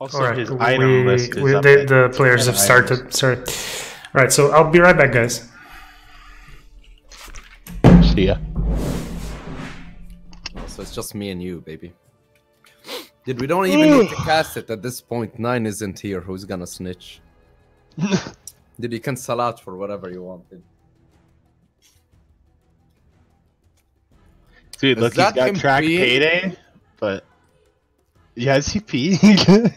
Also, right, his item list is up. The players have started. Sorry. All right, so I'll be right back, guys. See ya. So it's just me and you, baby. Dude, we don't even need to cast it at this point. Nine isn't here. Who's gonna snitch? Dude, you can sell out for whatever you want. Dude, look, he's got track payday, but... Yeah, is he peeing?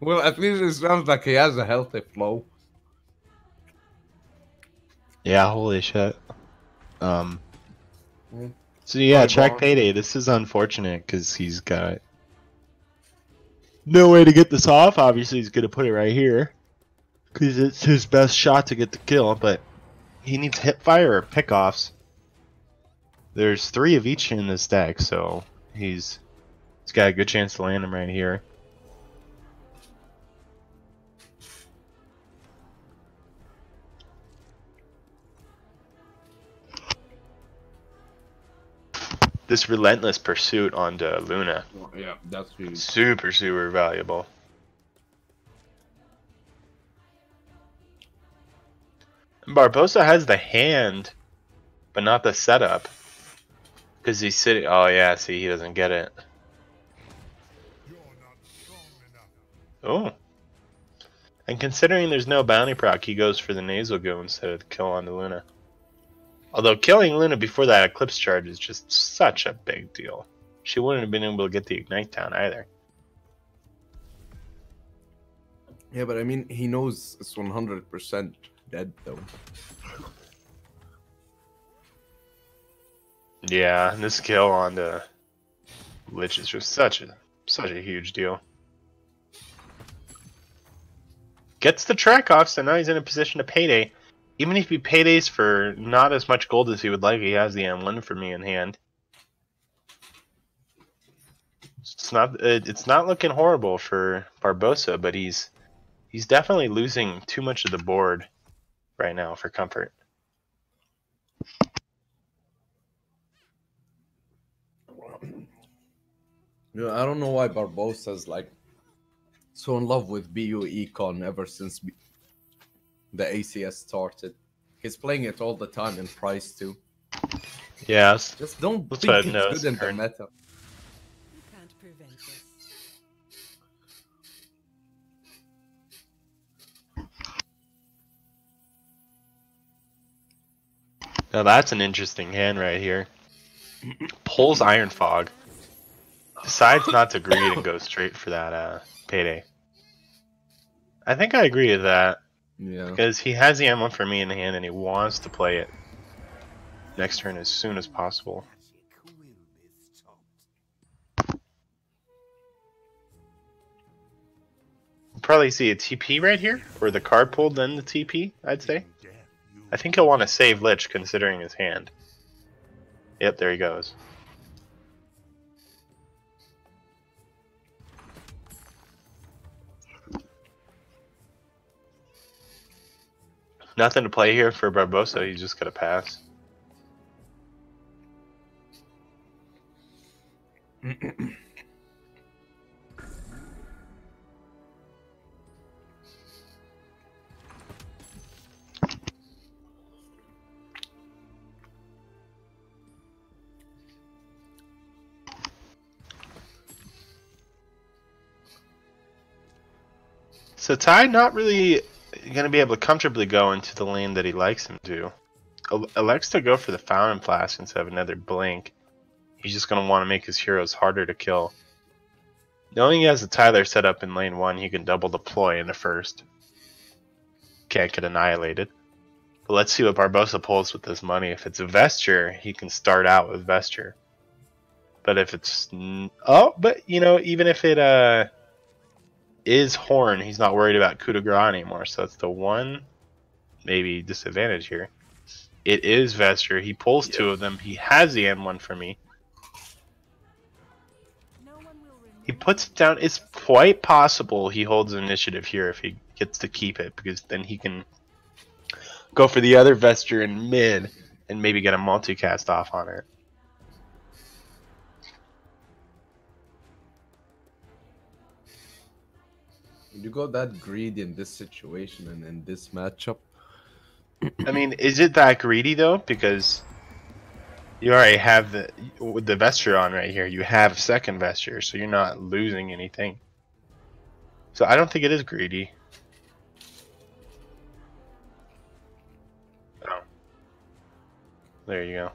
Well, at least it sounds like he has a healthy flow. Yeah, holy shit. So yeah, track payday. This is unfortunate because he's got no way to get this off. Obviously, he's gonna put it right here because it's his best shot to get the kill. But he needs hip fire or pickoffs. There's three of each in this deck, so he's got a good chance to land him right here. This Relentless Pursuit onto Luna. Yeah, that's huge. Super, super valuable. Barbossa has the hand, but not the setup. Because he's sitting. Oh, yeah, see, he doesn't get it. Oh. And considering there's no bounty proc, he goes for the nasal go instead of the kill onto Luna. Although killing Luna before that Eclipse charge is just such a big deal. She wouldn't have been able to get the Ignite down either. Yeah, but I mean, he knows it's 100% dead, though. Yeah, and this kill on the Lich is just such a huge deal. Gets the track off, so now he's in a position to payday. Even if he paydays for not as much gold as he would like, he has the M1 for me in hand. It's not looking horrible for Barbossa, but he's definitely losing too much of the board right now for comfort. Yeah, I don't know why Barbossa's like so in love with BU Econ ever since the ACS started. He's playing it all the time in price too. Yeah. Just don't think it's good in the meta. You can't prevent this. Now that's an interesting hand right here. Pulls Iron Fog. Decides not to greed and go straight for that payday. I think I agree with that. Yeah. Because he has the M1 for me in hand and he wants to play it next turn as soon as possible. We'll probably see a TP right here, or the card pulled, then the TP, I'd say. I think he'll want to save Lich considering his hand. Yep, there he goes. Nothing to play here for Barbossa, he's just going to pass. So Ty not really... going to be able to comfortably go into the lane that he likes him to. Elects to go for the Fountain Flask instead of another Blink. He's just going to want to make his heroes harder to kill. Knowing he has a Tyler set up in lane 1, he can double deploy in the first. Can't get annihilated. But let's see what Barbossa pulls with this money. If it's a Vesture, he can start out with Vesture. But if it's... Oh, but, you know, even if it... is Horn, he's not worried about Coup de Gras anymore, so that's the one maybe disadvantage here. It is Vesture, he pulls two of them, he has the M1 for me. He puts it down, it's quite possible he holds initiative here if he gets to keep it, because then he can go for the other Vesture in mid and maybe get a multicast off on it. You go that greedy in this situation and in this matchup. I mean, is it that greedy though? Because you already have the with the Vesture on right here. You have second Vesture, so you're not losing anything. So I don't think it is greedy. Oh, there you go.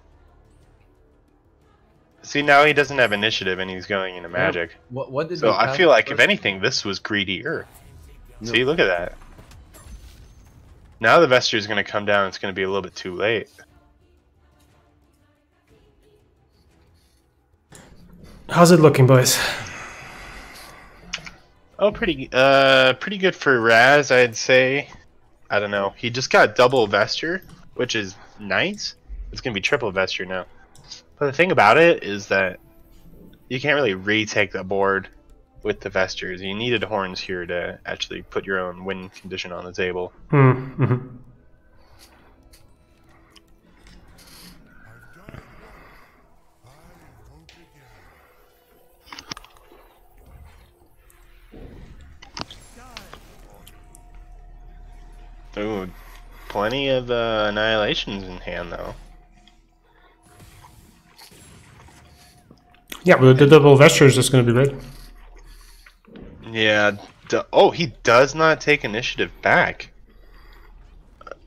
See, now he doesn't have initiative, and he's going into magic. What did so I feel like, if anything, this was greedier. No. See, look at that. Now the Vesture is going to come down. It's going to be a little bit too late. How's it looking, boys? Oh, pretty good for Raz, I'd say. I don't know. He just got double Vesture, which is nice. It's going to be triple Vesture now. But the thing about it is that you can't really retake the board with the Vestures. You needed horns here to actually put your own win condition on the table. Mm-hmm. Ooh, plenty of annihilations in hand, though. Yeah, but the double Vesture is just going to be great. Yeah. Oh, he does not take initiative back.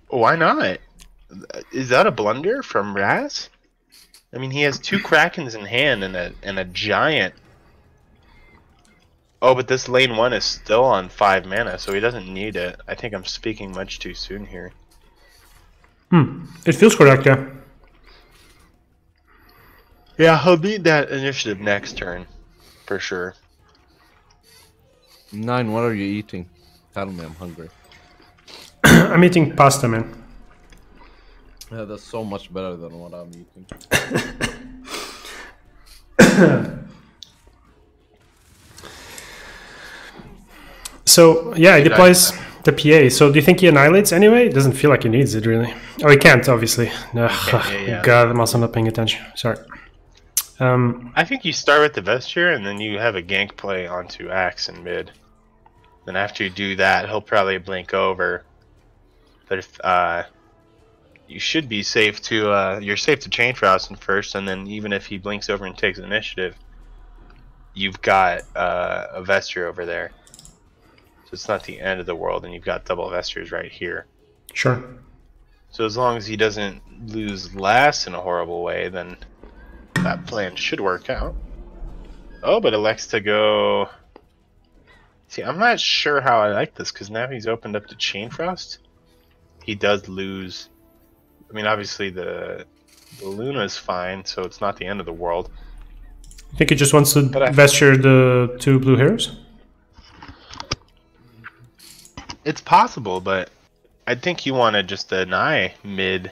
Why not? Is that a blunder from Raz? I mean, he has two Krakens in hand and a giant. Oh, but this lane one is still on 5 mana, so he doesn't need it. I think I'm speaking much too soon here. Hmm. It feels correct, yeah. Yeah, he'll need that initiative next turn, for sure. Nine, what are you eating? Tell me, I'm hungry. I'm eating pasta, man. Yeah, that's so much better than what I'm eating. So, yeah, he deploys the PA. So, do you think he annihilates anyway? It doesn't feel like he needs it, really. Oh, he can't, obviously. No, yeah. God, I'm also not paying attention. Sorry. I think you start with the Vesture, and then you have a gank play onto Axe in mid. Then after you do that, he'll probably blink over. But if you should be safe to you're safe to Chain Frost in first, and then even if he blinks over and takes initiative, you've got a Vesture over there. So it's not the end of the world, and you've got double Vestures right here. Sure. So as long as he doesn't lose last in a horrible way, then that plan should work out. Oh, but elects to go. See, I'm not sure how I like this, because now he's opened up to Chain Frost. He does lose. I mean, obviously the Luna is fine, so it's not the end of the world. I think he just wants to Vesture the two blue heroes. It's possible, but I think you want to just deny mid.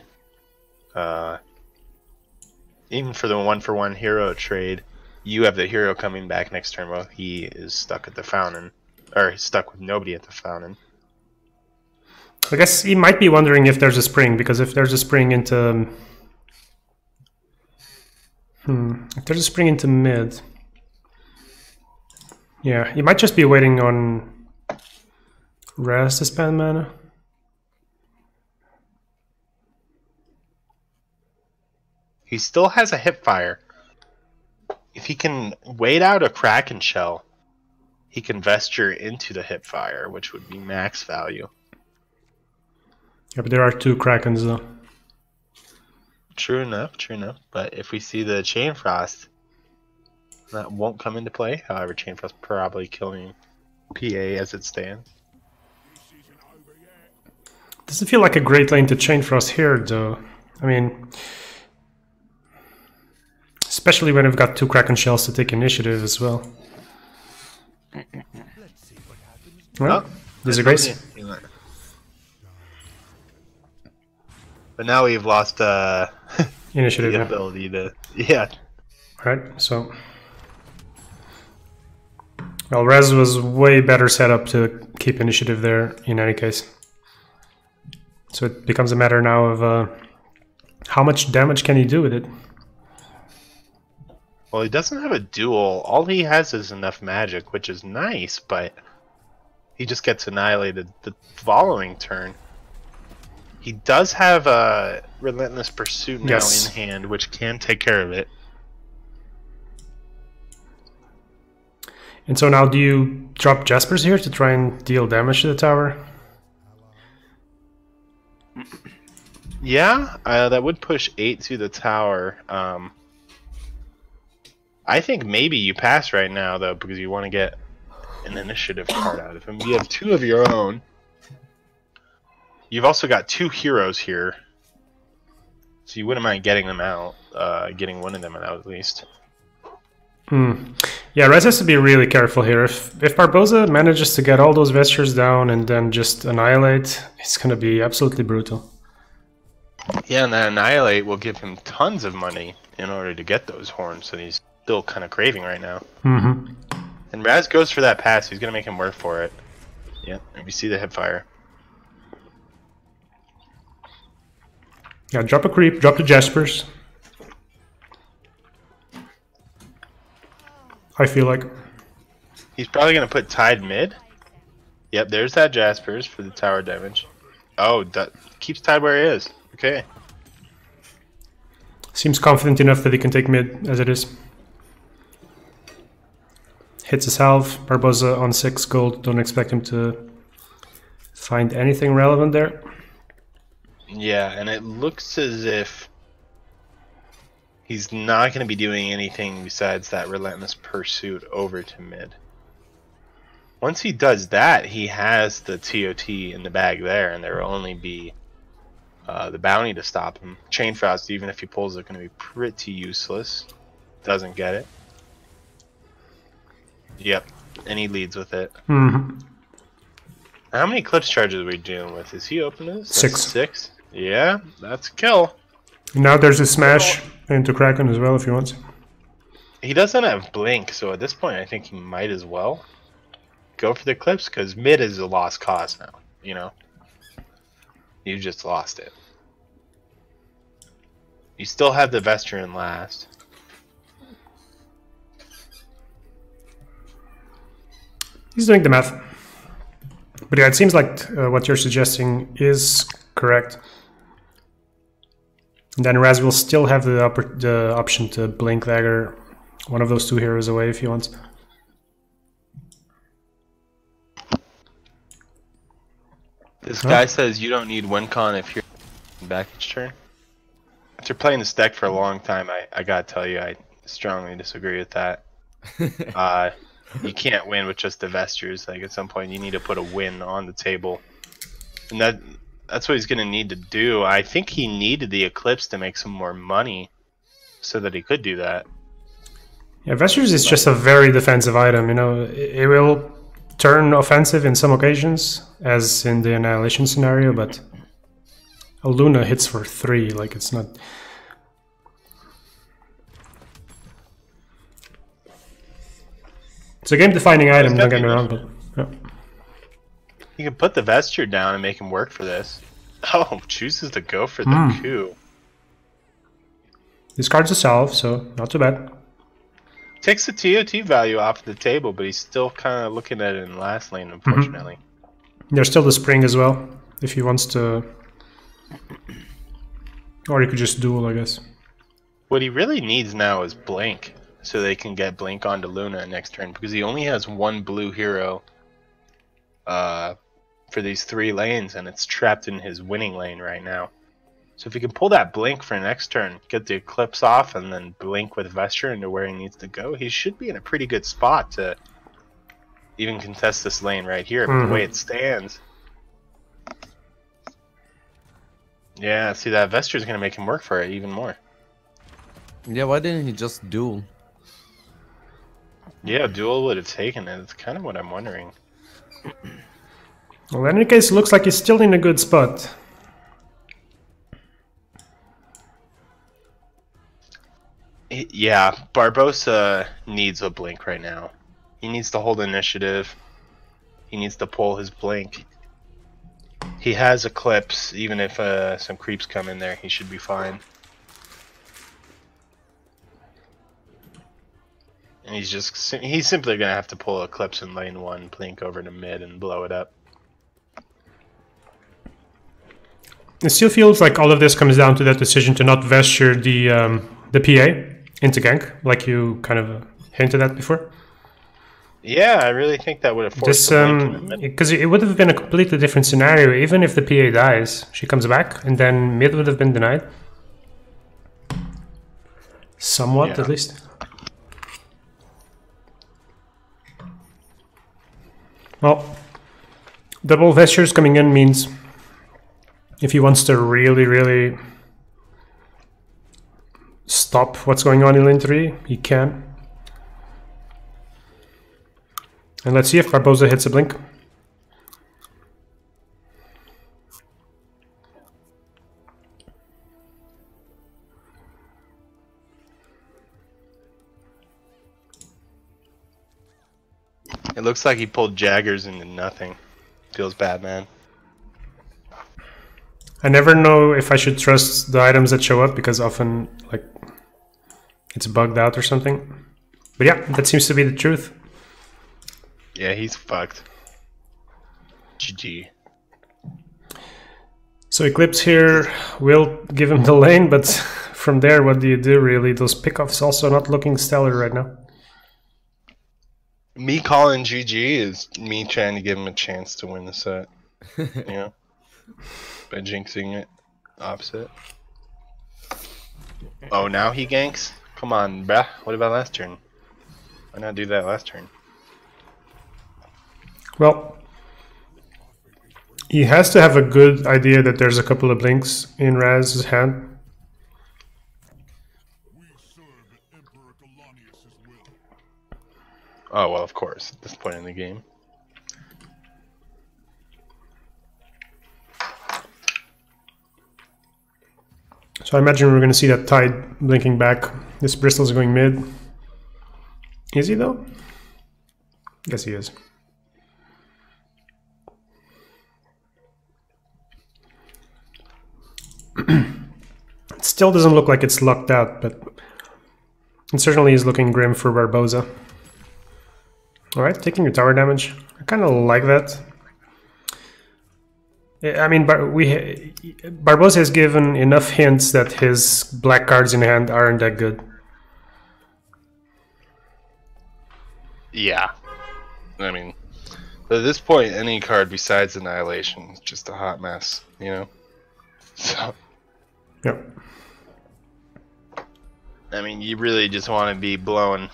Even for the one-for-one hero trade, you have the hero coming back next turn while he is stuck at the fountain. Or stuck with nobody at the fountain. I guess he might be wondering if there's a spring, because if there's a spring into... if there's a spring into mid... Yeah, he might just be waiting on Raz to spend mana. He still has a hipfire. If he can wait out a Kraken shell, he can Vesture into the hipfire, which would be max value. Yeah, but there are two Krakens, though. True enough, true enough. But if we see the Chain Frost, that won't come into play. However, Chain Frost probably killing PA as it stands. Doesn't feel like a great lane to Chain Frost here, though. I mean... especially when we've got two Kraken shells to take initiative as well. Well, there's a grace. But now we've lost initiative, the ability to... Yeah. Alright, so... Well, Raz was way better set up to keep initiative there in any case. So it becomes a matter now of how much damage can he do with it? Well, he doesn't have a duel. All he has is enough magic, which is nice, but He just gets annihilated the following turn. He does have a Relentless Pursuit now in hand, which can take care of it. And so now do you drop Jasper's here to try and deal damage to the tower? Yeah, that would push 8 to the tower. I think maybe you pass right now, though, because you want to get an initiative card out of him. You have 2 of your own. You've also got 2 heroes here, so you wouldn't mind getting them out, getting one of them out at least. Hmm. Yeah, Raz has to be really careful here. If Barbossa manages to get all those Vestures down and then just annihilate, it's going to be absolutely brutal. Yeah, and that annihilate will give him tons of money in order to get those horns that he's still kind of craving right now. Mm-hmm. And Raz goes for that pass. He's going to make him work for it. Yeah, and we see the hipfire. Yeah, drop a creep, drop the Jaspers. I feel like he's probably going to put Tide mid. Yep, there's that Jaspers for the tower damage. Oh, that keeps Tide where he is. Okay. Seems confident enough that he can take mid as it is. Hits his half. Barbossa on 6 gold. Don't expect him to find anything relevant there. Yeah, and it looks as if he's not going to be doing anything besides that Relentless Pursuit over to mid. Once he does that, he has the TOT in the bag there, and there will only be the bounty to stop him. Chain Frost, even if he pulls it, going to be pretty useless. Doesn't get it. Yep, and he leads with it. Mm-hmm. How many Eclipse charges are we doing with? Is he open to this? 6. 6? Yeah, that's a kill. Now there's a smash into Kraken as well if he wants. He doesn't have Blink, so at this point I think he might as well go for the Eclipse, because mid is a lost cause now, you know? You just lost it. You still have the Vesture in last. He's doing the math. But yeah, it seems like what you're suggesting is correct. And then Raz will still have the option to Blink Dagger one of those 2 heroes away if he wants. This guy says you don't need Wincon if you're back each turn. After playing this deck for a long time, I gotta tell you, I strongly disagree with that. You can't win with just the Vestures. Like, at some point, you need to put a win on the table. And that's what he's going to need to do. I think he needed the Eclipse to make some more money so that he could do that. Yeah, Vestures is just a very defensive item. You know, it will turn offensive in some occasions, as in the Annihilation scenario, but a Luna hits for 3. Like, it's not... It's a game-defining item, not getting around, but... Yeah. You can put the Vesture down and make him work for this. Oh, chooses to go for the coup. This card's a salve, so not too bad. Takes the TOT value off the table, but he's still kind of looking at it in last lane, unfortunately. Mm-hmm. There's still the Spring as well, if he wants to... Or you could just duel, I guess. What he really needs now is Blink, so they can get Blink onto Luna next turn, because he only has 1 blue hero... for these 3 lanes, and it's trapped in his winning lane right now. So if he can pull that Blink for next turn, get the Eclipse off, and then Blink with Vesture into where he needs to go, he should be in a pretty good spot to even contest this lane right here, but the way it stands. Yeah, see, that Vesture is going to make him work for it even more. Yeah, why didn't he just duel? Yeah, duel would have taken it. It's kind of what I'm wondering. Well, in any case, it looks like he's still in a good spot. Yeah, Barbossa needs a Blink right now. He needs to hold initiative. He needs to pull his Blink. He has Eclipse. Even if some creeps come in there, he should be fine. And he's just, he's simply going to have to pull Eclipse in lane one, blink over to mid, and blow it up. It still feels like all of this comes down to that decision to not vesture the PA into gank, like you kind of hinted at before. Yeah, I really think that would have forced this, because it would have been a completely different scenario. Even if the PA dies, she comes back, and then mid would have been denied. Somewhat, yeah. At least. Well, double Vestures coming in means if he wants to really, really stop what's going on in lane 3, he can. And let's see if Barbossa hits a blink. It looks like he pulled Daggers into nothing. Feels bad, man. I never know if I should trust the items that show up, because often, like, it's bugged out or something. But yeah, that seems to be the truth. Yeah, he's fucked. GG. So Eclipse here will give him the lane, but from there, what do you do, really? Those pickoffs also not looking stellar right now. Me calling GG is me trying to give him a chance to win the set. You know? By jinxing it. Opposite. Oh, now he ganks? Come on, bruh. What about last turn? Why not do that last turn? Well, he has to have a good idea that there's a couple of blinks in Raz's hand. Oh, well, of course, at this point in the game. So I imagine we're going to see that Tide blinking back. This Bristol's going mid. Is he, though? Yes, he is. It still doesn't look like it's locked out, but it certainly is looking grim for Barbossa. Alright, taking your tower damage. I kind of like that. I mean, Barbossa has given enough hints that his black cards in hand aren't that good. Yeah. I mean, at this point, any card besides Annihilation is just a hot mess, you know? So. Yeah. I mean, you really just want to be blowing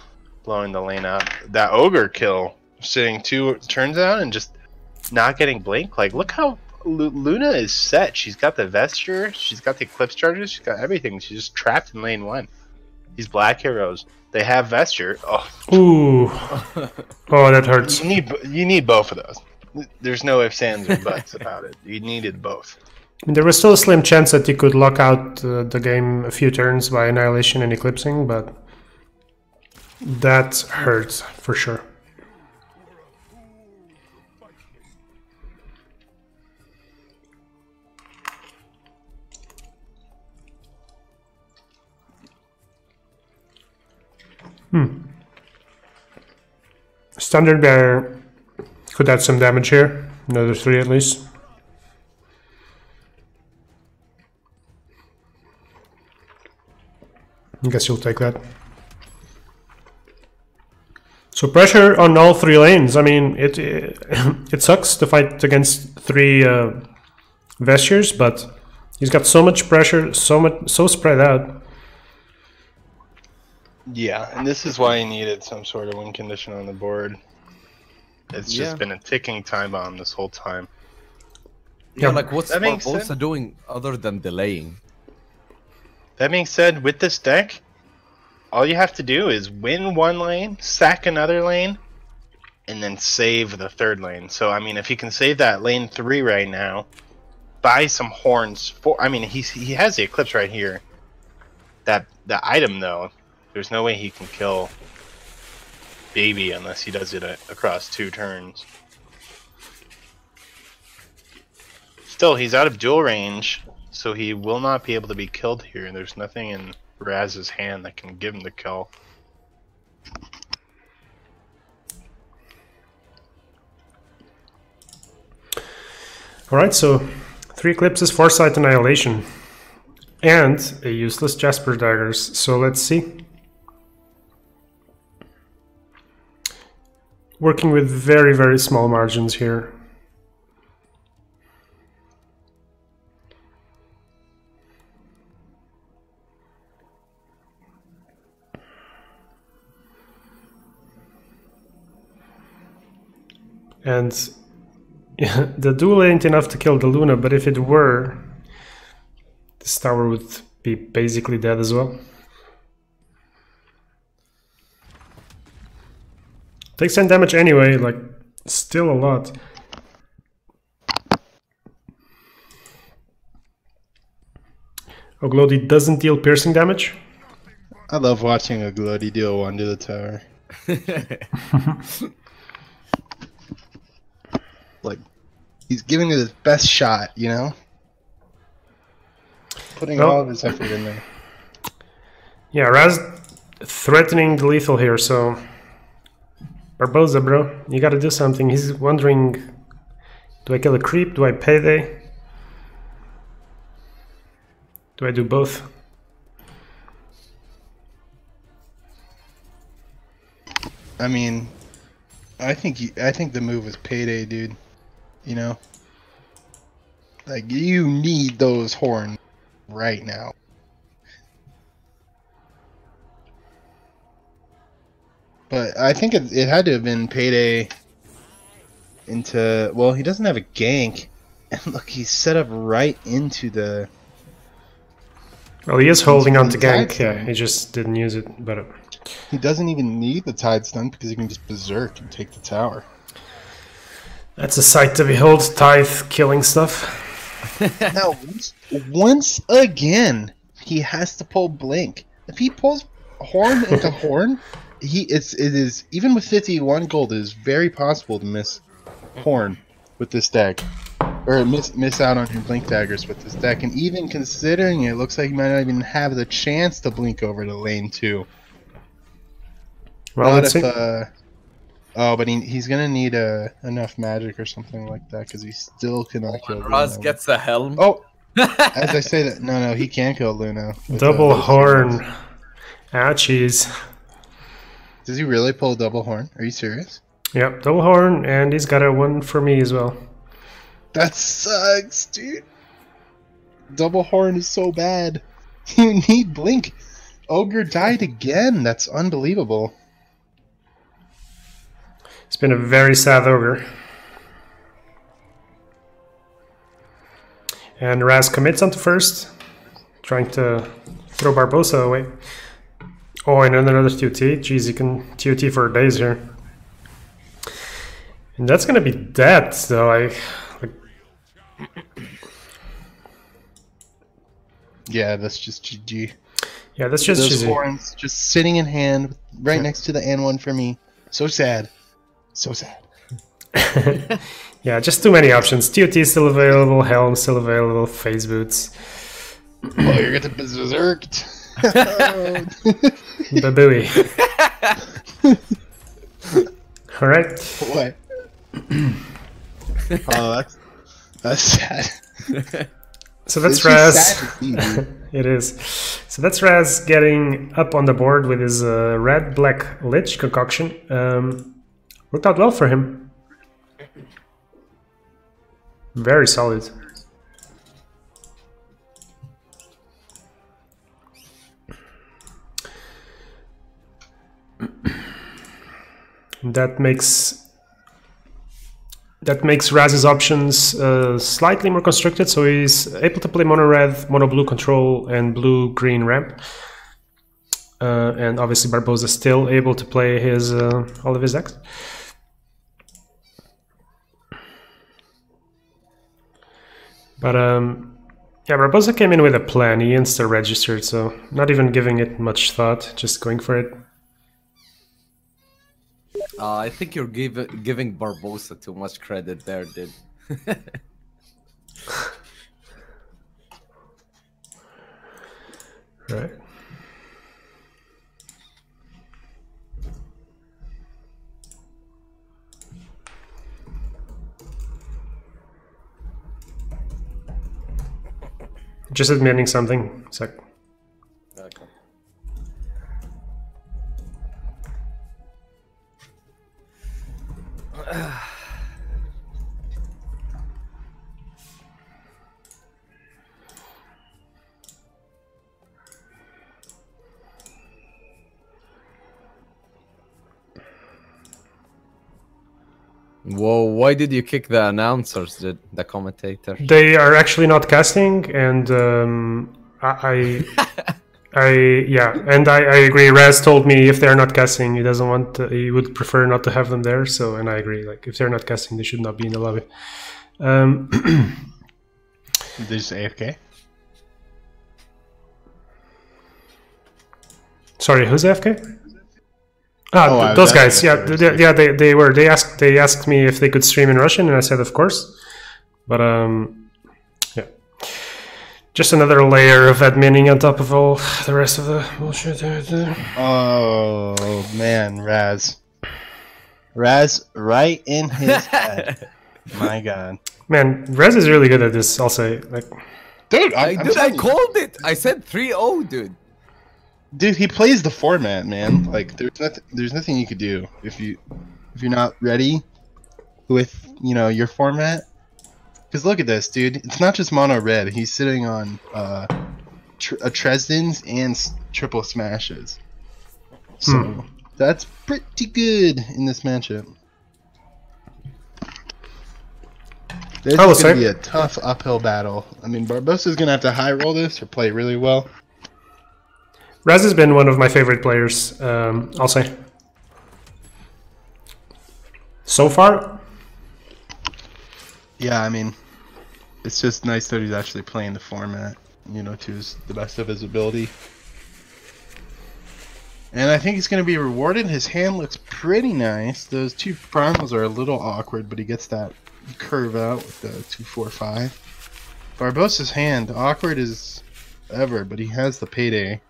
the lane up. That Ogre kill, sitting two turns out and just not getting blinked. Like, look how Luna is set. She's got the Vesture, she's got the Eclipse charges, she's got everything. She's just trapped in lane one. These black heroes, they have Vesture. Oh, ooh, oh, that hurts. You need both of those. There's no ifs, ands, or buts about it. You needed both. There was still a slim chance that he could lock out the game a few turns by Annihilation and Eclipsing, but that hurts for sure. Standard Bearer could add some damage here. Another 3 at least. I guess you'll take that. So pressure on all 3 lanes. I mean, it sucks to fight against 3 Vestures, but he's got so much pressure, so spread out. Yeah, and this is why he needed some sort of win condition on the board. It's just been a ticking time bomb this whole time. Yeah, like what's Barbossa doing other than delaying? That being said, with this deck, all you have to do is win one lane, sack another lane, and then save the third lane. So, I mean, if he can save that lane 3 right now, buy some horns for... I mean, he has the Eclipse right here. That item, though, there's no way he can kill Baby unless he does it across 2 turns. Still, he's out of dual range, so he will not be able to be killed here. There's nothing in Raz's hand that can give him the kill. Alright, so 3 Eclipses, Foresight, Annihilation, and a useless Jasper Daggers. So let's see. Working with very, very small margins here. And yeah, the duel ain't enough to kill the Luna, but if it were, this tower would be basically dead as well. Takes 10 damage anyway, like, still a lot. Oglodi doesn't deal piercing damage. I love watching Oglodi deal 1 to the tower. Like, he's giving it his best shot, you know? Putting all of his effort in there. Yeah, Raz threatening the lethal here, so... Barbossa, bro, you gotta do something. He's wondering, do I kill a creep? Do I payday? Do I do both? I mean, I think the move was payday, dude. You know? Like, you need those horns right now. But I think it had to have been payday into... Well, he doesn't have a gank. And look, he's set up right into the... Well, he is holding on to gank. Yeah, he just didn't use it. But he doesn't even need the Tide stun because he can just berserk and take the tower. That's a sight to behold, Tide killing stuff. Now, once again, he has to pull Blink. If he pulls Horn into Horn... It is even with 51 gold, it is very possible to miss Horn with this deck, or miss out on your Blink Daggers with this deck. And even considering it, looks like you might not even have the chance to blink over to lane 2. Well, not if, oh, but he's gonna need enough magic or something like that because he still cannot kill Luna. Raz gets the helm. Oh, as I say that, no, he can kill Luna. Double Horn. Ouchies. Does he really pull double horn? Are you serious? Yep, double horn, and he's got a 1 for me as well. That sucks, dude. Double horn is so bad. You need blink. Ogre died again. That's unbelievable. It's been a very sad ogre. And Raz commits onto first, trying to throw Barbossa away. Oh, and another TOT. Jeez, you can TOT for days here. And that's gonna be that, though. Yeah, that's just GG. Yeah, that's just GG. Those horns just sitting in hand, right next to the N1 for me. So sad. So sad. Yeah, just too many options. TOT still available, Helm still available, Phase Boots. Oh, you're gonna berserked. Babooey. All right. What? Oh, that's sad. So that's Raz. It is. So that's Raz getting up on the board with his red black lich concoction. Worked out well for him. Very solid. That makes Raz's options slightly more constricted, so he's able to play mono red, mono blue control, and blue green ramp. And obviously Barbossa still able to play his all of his decks. But yeah, Barbossa came in with a plan. He insta registered, so not even giving it much thought, just going for it. I think you're giving Barbossa too much credit there, dude. Right. Just admitting something. It's like, okay. Whoa, why did you kick the announcers, the commentator? They are actually not casting, and I agree. Raz told me if they're not casting, he doesn't want, he would prefer not to have them there, so, and I agree, like, if they're not casting, they should not be in the lobby. This is AFK? Sorry, who's AFK? Ah, oh, those guys, yeah, they were. They asked me if they could stream in Russian, and I said, of course. But yeah, just another layer of adminning on top of all the rest of the bullshit. Oh man, Raz, right in his head. My God, man, Raz is really good at this. I'll say, like, dude, I called it. I said 3-0, dude. Dude, he plays the format, man. Like, there's nothing you could do if you're not ready with, you know, your format. Because look at this, dude. It's not just mono red. He's sitting on Tresdens and triple smashes. So that's pretty good in this matchup. This is gonna be a tough uphill battle. I mean, Barbossa's gonna have to high roll this or play really well. Raz has been one of my favorite players, I'll say. So far? Yeah, I mean, it's just nice that he's actually playing the format, you know, to the best of his ability. And I think he's going to be rewarded. His hand looks pretty nice. Those two primals are a little awkward, but he gets that curve out with the 2-4-5. Barbossa's hand, awkward as ever, but he has the payday.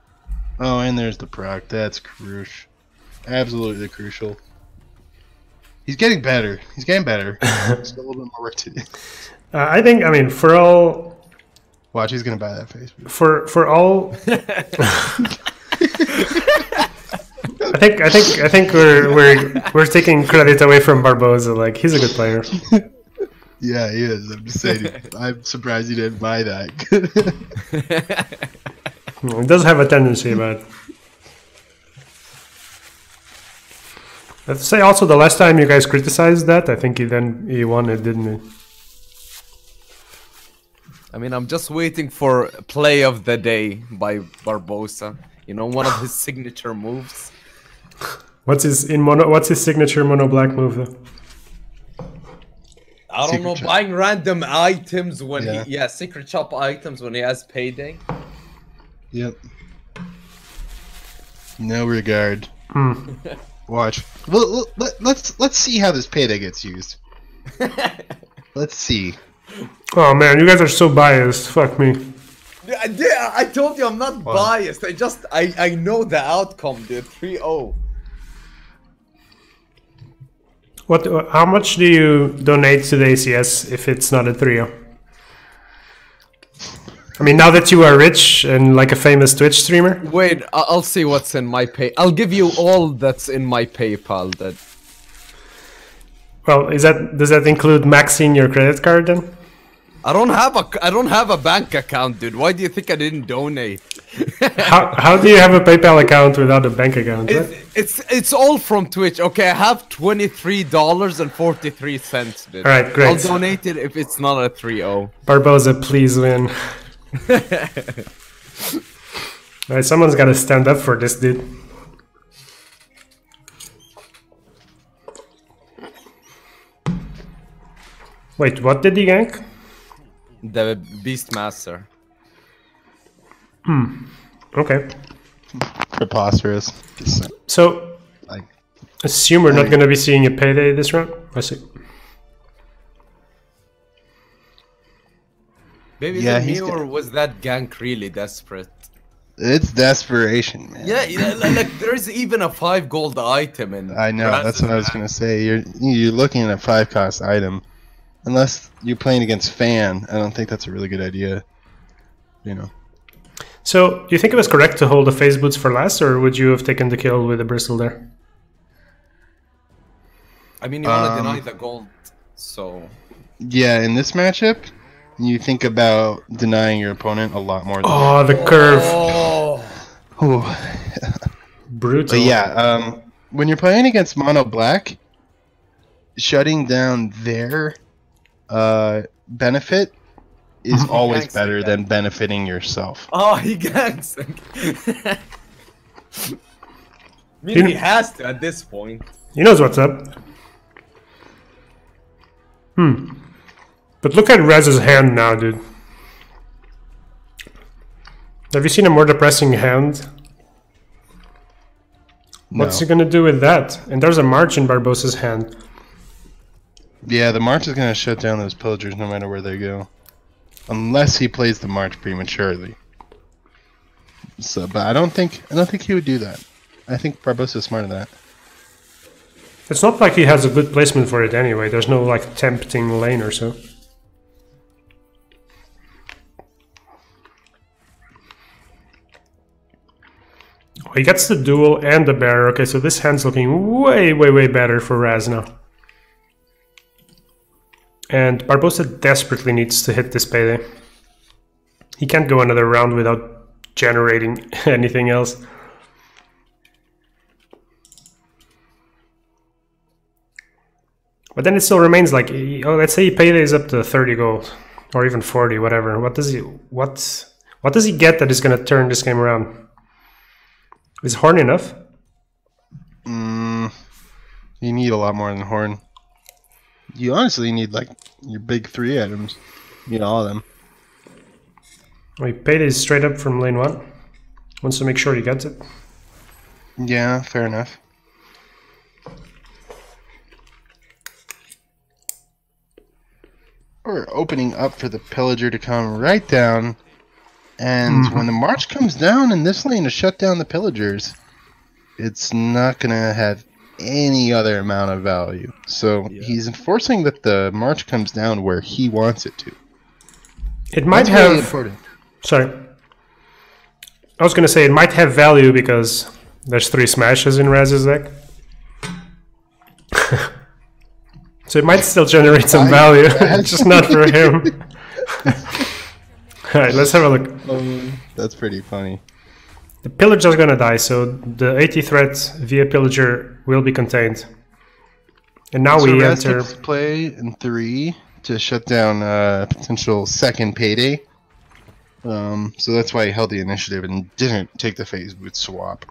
Oh, and there's the proc. That's crucial. Absolutely crucial. He's getting better. He's getting better. Still a little bit more work to do. I think, I mean, for all... Watch, he's going to buy that face. For all... I think we're taking credit away from Barbossa. Like, he's a good player. Yeah, he is. I'm just saying. I'm surprised he didn't buy that. It does have a tendency, but let's say also the last time you guys criticized that, I think he won it, didn't he? I mean, I'm just waiting for play of the day by Barbossa. You know, one of his signature moves. What's his signature mono black move though? I don't know. Buying random items when secret shop items when he has payday. Yep. No regard. Watch. Well, let's see how this payday gets used. Let's see. Oh man, you guys are so biased. Fuck me. I told you I'm not biased. I just I know the outcome, dude. 3-0. What? How much do you donate to the ACS if it's not a 3-0? I mean, now that you are rich and like a famous Twitch streamer. Wait, I'll see what's in my pay. I'll give you all that's in my PayPal. That. Well, does that include maxing your credit card then? I don't have a bank account, dude. Why do you think I didn't donate? How do you have a PayPal account without a bank account? It's all from Twitch. Okay, I have $23.43. Dude. All right, great. I'll donate it if it's not a 3-0. Barbossa, please win. Alright, someone's gotta stand up for this dude. Wait, what did he gank? The Beastmaster. Okay. Preposterous. So, I assume we're not gonna be seeing a payday this round? I see. Maybe me, or was that gank really desperate? It's desperation, man. Yeah, like there's even a 5 gold item in. I know. That's what I was gonna say. You're looking at a 5-cost item, unless you're playing against Fan. I don't think that's a really good idea. you know. So, do you think it was correct to hold the face boots for last, or would you have taken the kill with the bristle there? I mean, you want to deny the gold, so... Yeah, in this matchup, you think about denying your opponent a lot more than the curve! Oh. Brutal. But yeah, when you're playing against mono black, shutting down their benefit is always better than benefiting yourself. Oh, he ganks! I mean, he has to at this point. He knows what's up. Hmm. But look at Raz's hand now, dude. Have you seen a more depressing hand? No. What's he gonna do with that? And there's a march in Barbossa's hand. Yeah, the march is gonna shut down those pillagers no matter where they go. Unless he plays the march prematurely. So, but I don't think he would do that. I think Barbossa's smarter than that. It's not like he has a good placement for it anyway. There's no, like, tempting lane or so. Oh, he gets the duel and the bearer. Okay, so this hand's looking way, way, way better for Raz now. And Barbossa desperately needs to hit this payday. He can't go another round without generating anything else. But then it still remains like, oh, let's say he pays up to 30 gold, or even 40, whatever. What does he get that is going to turn this game around? Is Horn enough? You need a lot more than Horn. You honestly need like your big three items. You need all of them. Well, he paid it straight up from lane one. Wants to make sure he gets it. Yeah, fair enough. We're opening up for the pillager to come right down, and when the march comes down in this lane to shut down the pillagers, it's not going to have any other amount of value. So he's enforcing that the march comes down where he wants it to. It might have... Sorry. I was going to say it might have value because there's 3 smashes in Raz's deck. So it might still generate some value, just not for him. Alright, let's have a look. That's pretty funny. The pillager is gonna die, so the 80 threat via pillager will be contained. And now so we enter... play in 3 to shut down a potential second payday. So that's why he held the initiative and didn't take the phase boot swap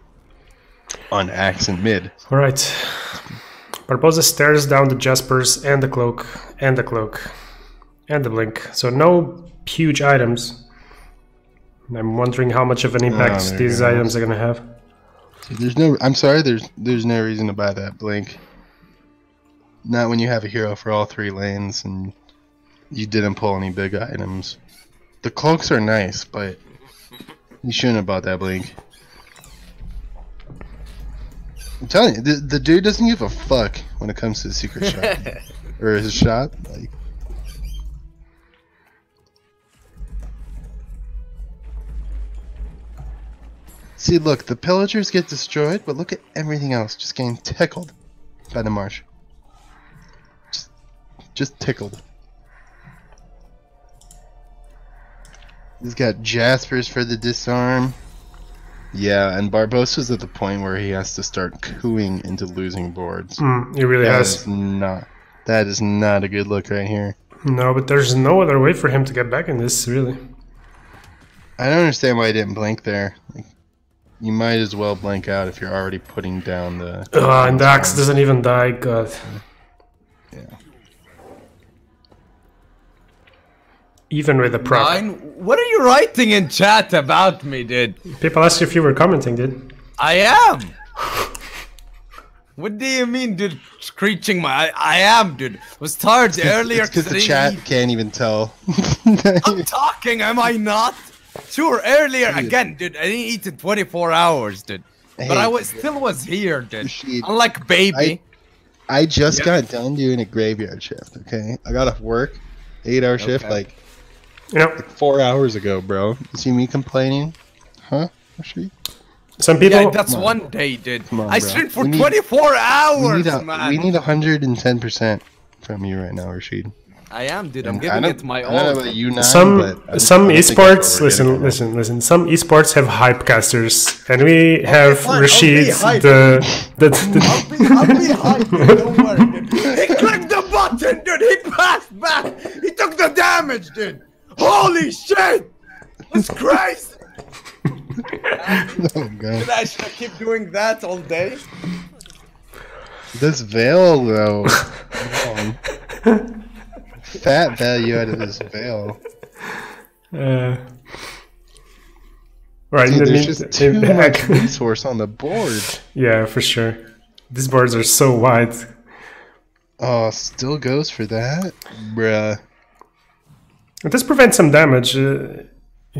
on Axe and mid. Alright. Barbossa stares down the Jaspers and the Cloak, and the Cloak, and the Blink. So no huge items. I'm wondering how much of an impact these items are going to have. There's no, I'm sorry, there's no reason to buy that Blink. Not when you have a hero for all 3 lanes and you didn't pull any big items. The Cloaks are nice, but you shouldn't have bought that Blink. I'm telling you, the dude doesn't give a fuck when it comes to his secret shot. Or his shot. Like. See, look, the pillagers get destroyed, but look at everything else just getting tickled by the marsh. Just tickled. He's got Jaspers for the disarm. Yeah, and Barbossa's at the point where he has to start cooing into losing boards. He really has. That is not a good look right here. No, but there's no other way for him to get back in this, really. I don't understand why he didn't blink there. Like, you might as well blink out if you're already putting down the... Ugh, and the Axe doesn't even die, god. Yeah. Even with the prop. What are you writing in chat about me, dude? People asked if you were commenting, dude. I am! What do you mean, dude? Screeching my... I am, dude. Was tired earlier because the chat can't even tell. I'm talking, am I not? Sure, earlier, again, dude, I didn't eat in 24 hours, dude. But hey, I still was here, dude. Unlike baby. I just got done doing a graveyard shift, okay? I got off work, 8-hour shift, like... Yep. Like 4 hours ago, bro. You see me complaining? Huh? Some people. Yeah, that's one day, dude. On, I streamed for 24 hours, man. We need 110% from you right now, Rashid. I am, dude. I'm giving it my all. I don't know about you now, some esports. Listen. Some esports have hype casters, and we have Rashid. I'll be hyped. Don't worry, dude. He clicked the button, dude. He passed back. He took the damage, dude. Holy shit! It's crazy. Oh, God. Should I keep doing that all day? This veil, though. Fat value out of this veil. Right, dude, there's just too much resource on the board. Yeah, for sure. These boards are so wide. Oh, still goes for that? Bruh. It does prevent some damage.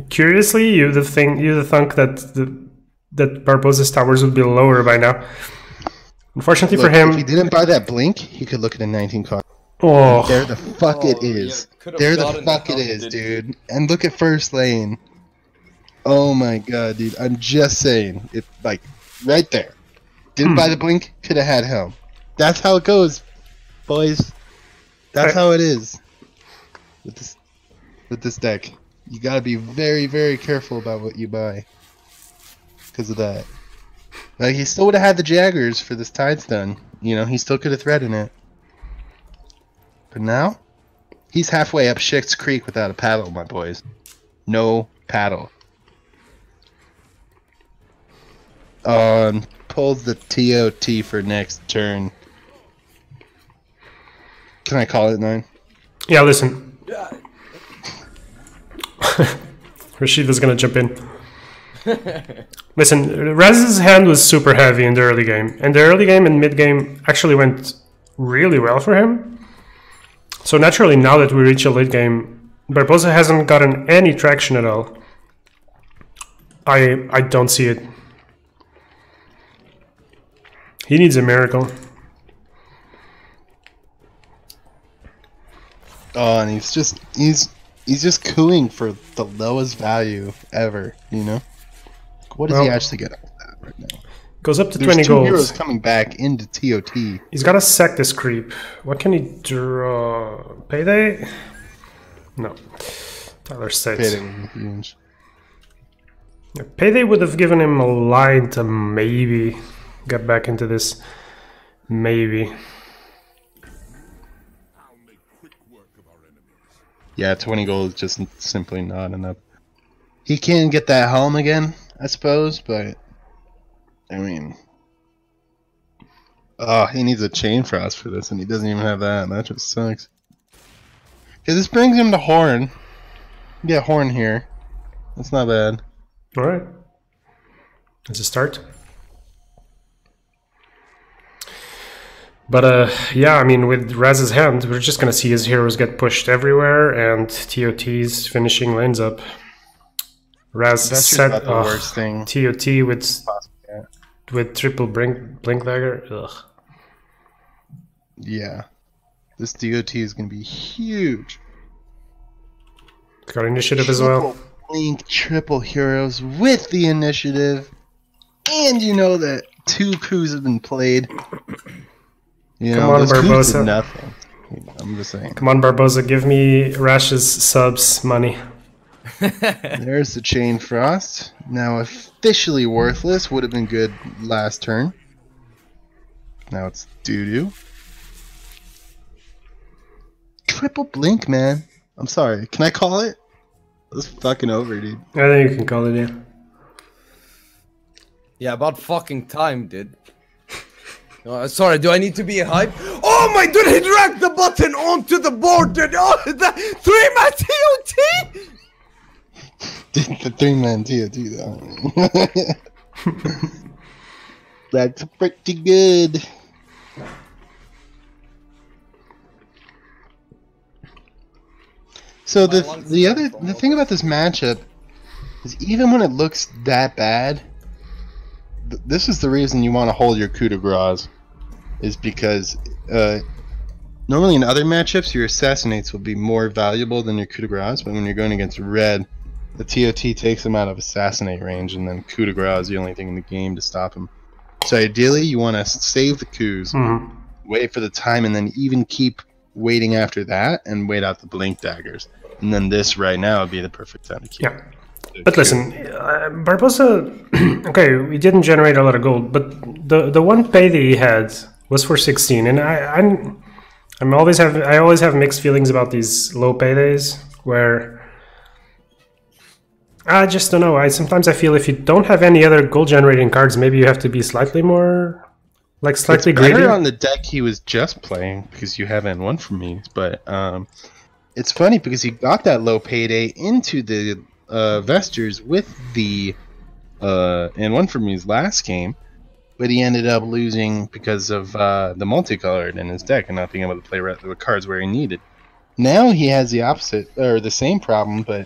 Curiously, you'd have thunk that that Barbossa's towers would be lower by now. Unfortunately for him, if he didn't buy that blink, he could look at a 19 card. Oh, there the fuck it is. Yeah, there the fuck it is, dude. And look at first lane. Oh my god, dude. I'm just saying, it like right there. Didn't buy the blink, could have had Helm. That's how it goes, boys. That's how it is with this deck. You gotta be very, very careful about what you buy because of that. Like, he still would have had the Daggers for this Tide stun. You know, he still could have threatened it. But now, he's halfway up Schick's Creek without a paddle, my boys. No paddle. Pulls the TOT for next turn. Can I call it, Nine? Yeah, listen. Rashida's gonna jump in. Listen, Raz's hand was super heavy in the early game, and the early game and mid game actually went really well for him. So naturally, now that we reach a late game, Barbossa hasn't gotten any traction at all. I don't see it. He needs a miracle. Oh, and he's just cooing for the lowest value ever, you know? What does he actually get out of that right now? Goes up to 20 gold. Heroes coming back into TOT. He's got to sack this creep. What can he draw? Payday? No. Tyler said. Payday would be huge. Yeah, Payday would have given him a line to maybe get back into this. Maybe. Yeah, 20 gold is just simply not enough. He can get that Helm again, I suppose, but I mean, oh, he needs a Chain Frost for this, and he doesn't even have that. That just sucks. Okay, this brings him to Horn. Yeah, Horn here. That's not bad. All right, that's a start. But yeah, I mean, with Raz's hand, we're just gonna see his heroes get pushed everywhere, and TOT's finishing lanes up. Raz set the worst thing. TOT with triple blink dagger. Ugh. Yeah, this TOT is gonna be huge. Got initiative as well. Blink triple heroes with the initiative, and you know that two coups have been played. You know, come on, Barbossa. Nothing. I'm just saying. Come on, Barbossa. Give me Rash's subs money. There's the Chain Frost. Now officially worthless. Would have been good last turn. Now it's doo-doo. Triple blink, man. I'm sorry. Can I call it? It's fucking over, dude. I think you can call it, yeah. Yeah, about fucking time, dude. Sorry, do I need to be hyped? Oh my dude, he dragged the button onto the board, dude! Oh, the 3-man TOT! Dude, the 3-man TOT, though. That's pretty good. So the thing about this matchup is, even when it looks that bad, this is the reason you want to hold your coup de gras, is because Normally in other matchups, your assassinates will be more valuable than your coup de gras, but when you're going against red, the TOT takes them out of assassinate range, and then coup de gras is the only thing in the game to stop him. So ideally, you want to save the coups, wait for the time, and then even keep waiting after that, and wait out the blink daggers. And then this right now would be the perfect time to keep. Yeah. But listen, Barbossa, okay, we didn't generate a lot of gold, but the one pay that he had was for 16, and I always have mixed feelings about these low paydays where I just don't know. Sometimes I feel if you don't have any other gold generating cards, maybe you have to be slightly more like slightly greedy. Better on the deck he was just playing because you haven't won from me, but it's funny because he got that low payday into the Vestures with the and one from his last game, but he ended up losing because of the multicolored in his deck and not being able to play the cards where he needed. Now he has the opposite or the same problem, but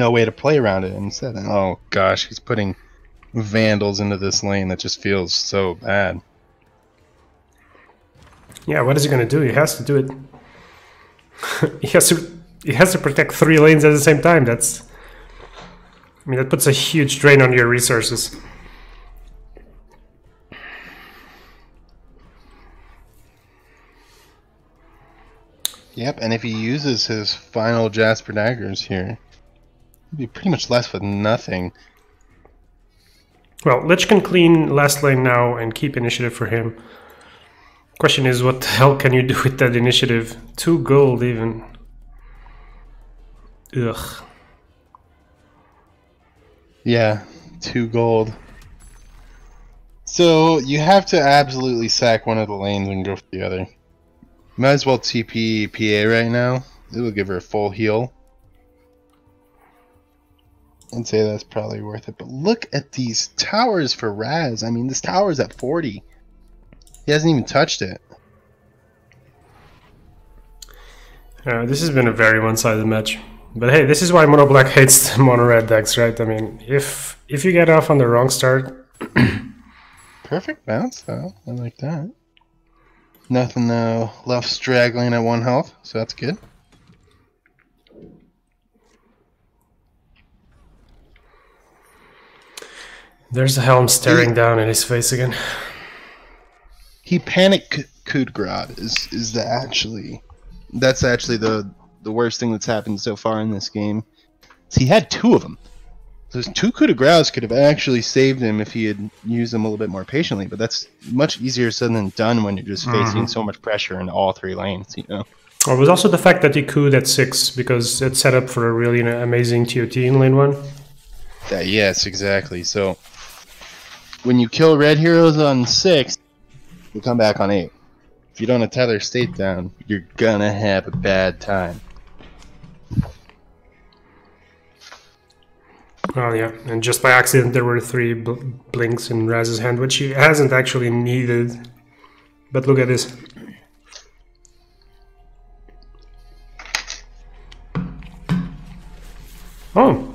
no way to play around it. Instead, oh gosh, he's putting vandals into this lane that just feels so bad. Yeah, what is he gonna do? He has to do it. He has to protect three lanes at the same time. That's, I mean, that puts a huge drain on your resources. Yep, and if he uses his final Jasper Daggers here, he'll be pretty much left with nothing. Well, Lich can clean last lane now and keep initiative for him. Question is, what the hell can you do with that initiative? 2 gold even. Ugh. Yeah, 2 gold. So you have to absolutely sack one of the lanes and go for the other. Might as well TP PA right now. It will give her a full heal. I'd say that's probably worth it. But look at these towers for Raz. I mean, this tower's at 40. He hasn't even touched it. This has been a very one-sided match. But hey, this is why Mono Black hates Mono Red decks, right? I mean, if you get off on the wrong start... Perfect bounce, though. I like that. Nothing, though. Left straggling at 1 health, so that's good. There's the Helm staring down in his face again. He panicked coup de gras is the actually... That's actually the worst thing that's happened so far in this game. He had 2 of them. Those 2 coup de gras could have actually saved him if he had used them a little bit more patiently, but that's much easier said than done when you're just facing so much pressure in all 3 lanes, you know. Well, it was also the fact that he couped at 6, because it set up for a really amazing TOT in lane 1. Yeah, yes, exactly. So when you kill red heroes on 6, you come back on 8. If you don't have tether state down, you're gonna have a bad time. Well, yeah, and just by accident there were 3 blinks in Raz's hand, which he hasn't actually needed. But look at this. Oh.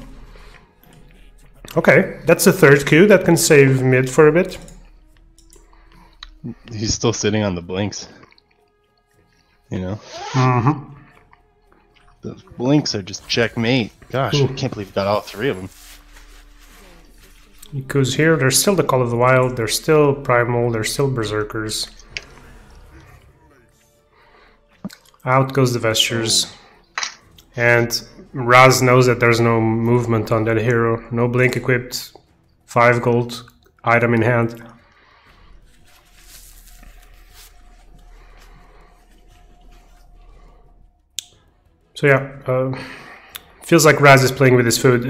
Okay, that's the 3rd Q that can save mid for a bit. He's still sitting on the blinks, you know. Those blinks are just checkmate. Gosh, I can't believe you got all 3 of them. Because here, there's still the Call of the Wild, there's still Primal, there's still Berserkers. Out goes the Vestures. And Raz knows that there's no movement on that hero. No blink equipped, 5 gold, item in hand. So yeah, feels like Raz is playing with his food.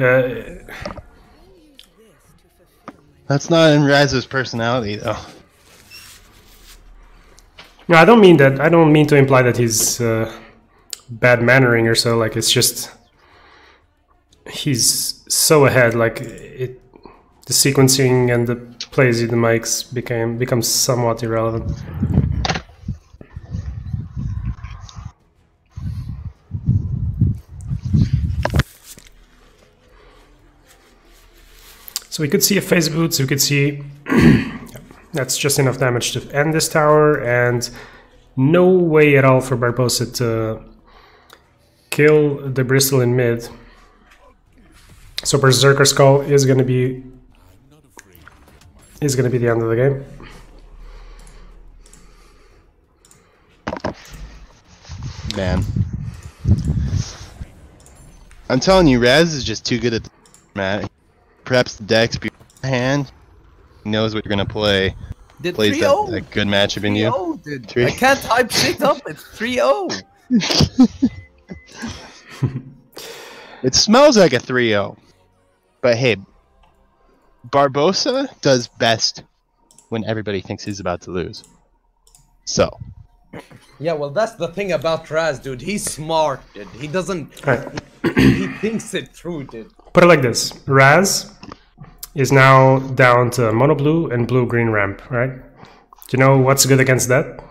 That's not in Raz's personality, though. No, I don't mean that. I don't mean to imply that he's bad mannering or so. Like, it's just he's so ahead. Like it, the sequencing and the plays he makes becomes somewhat irrelevant. So we could see a phase boots, we could see that's just enough damage to end this tower, and no way at all for Barbossa to kill the Bristle in mid. So Berserker Skull is going to be the end of the game. Man, I'm telling you, Raz is just too good at the mat. Perhaps the decks beforehand, he knows what you're gonna play. Did plays that good matchup in you. Dude. I can't hype shit up. It's 3-0. It smells like a 3-0, but hey, Barbossa does best when everybody thinks he's about to lose. So. Yeah, well, that's the thing about Raz, dude. He's smart, dude. He doesn't... Right. He thinks it through, dude. Put it like this. Raz is now down to mono blue and blue-green ramp, right? Do you know what's good against that?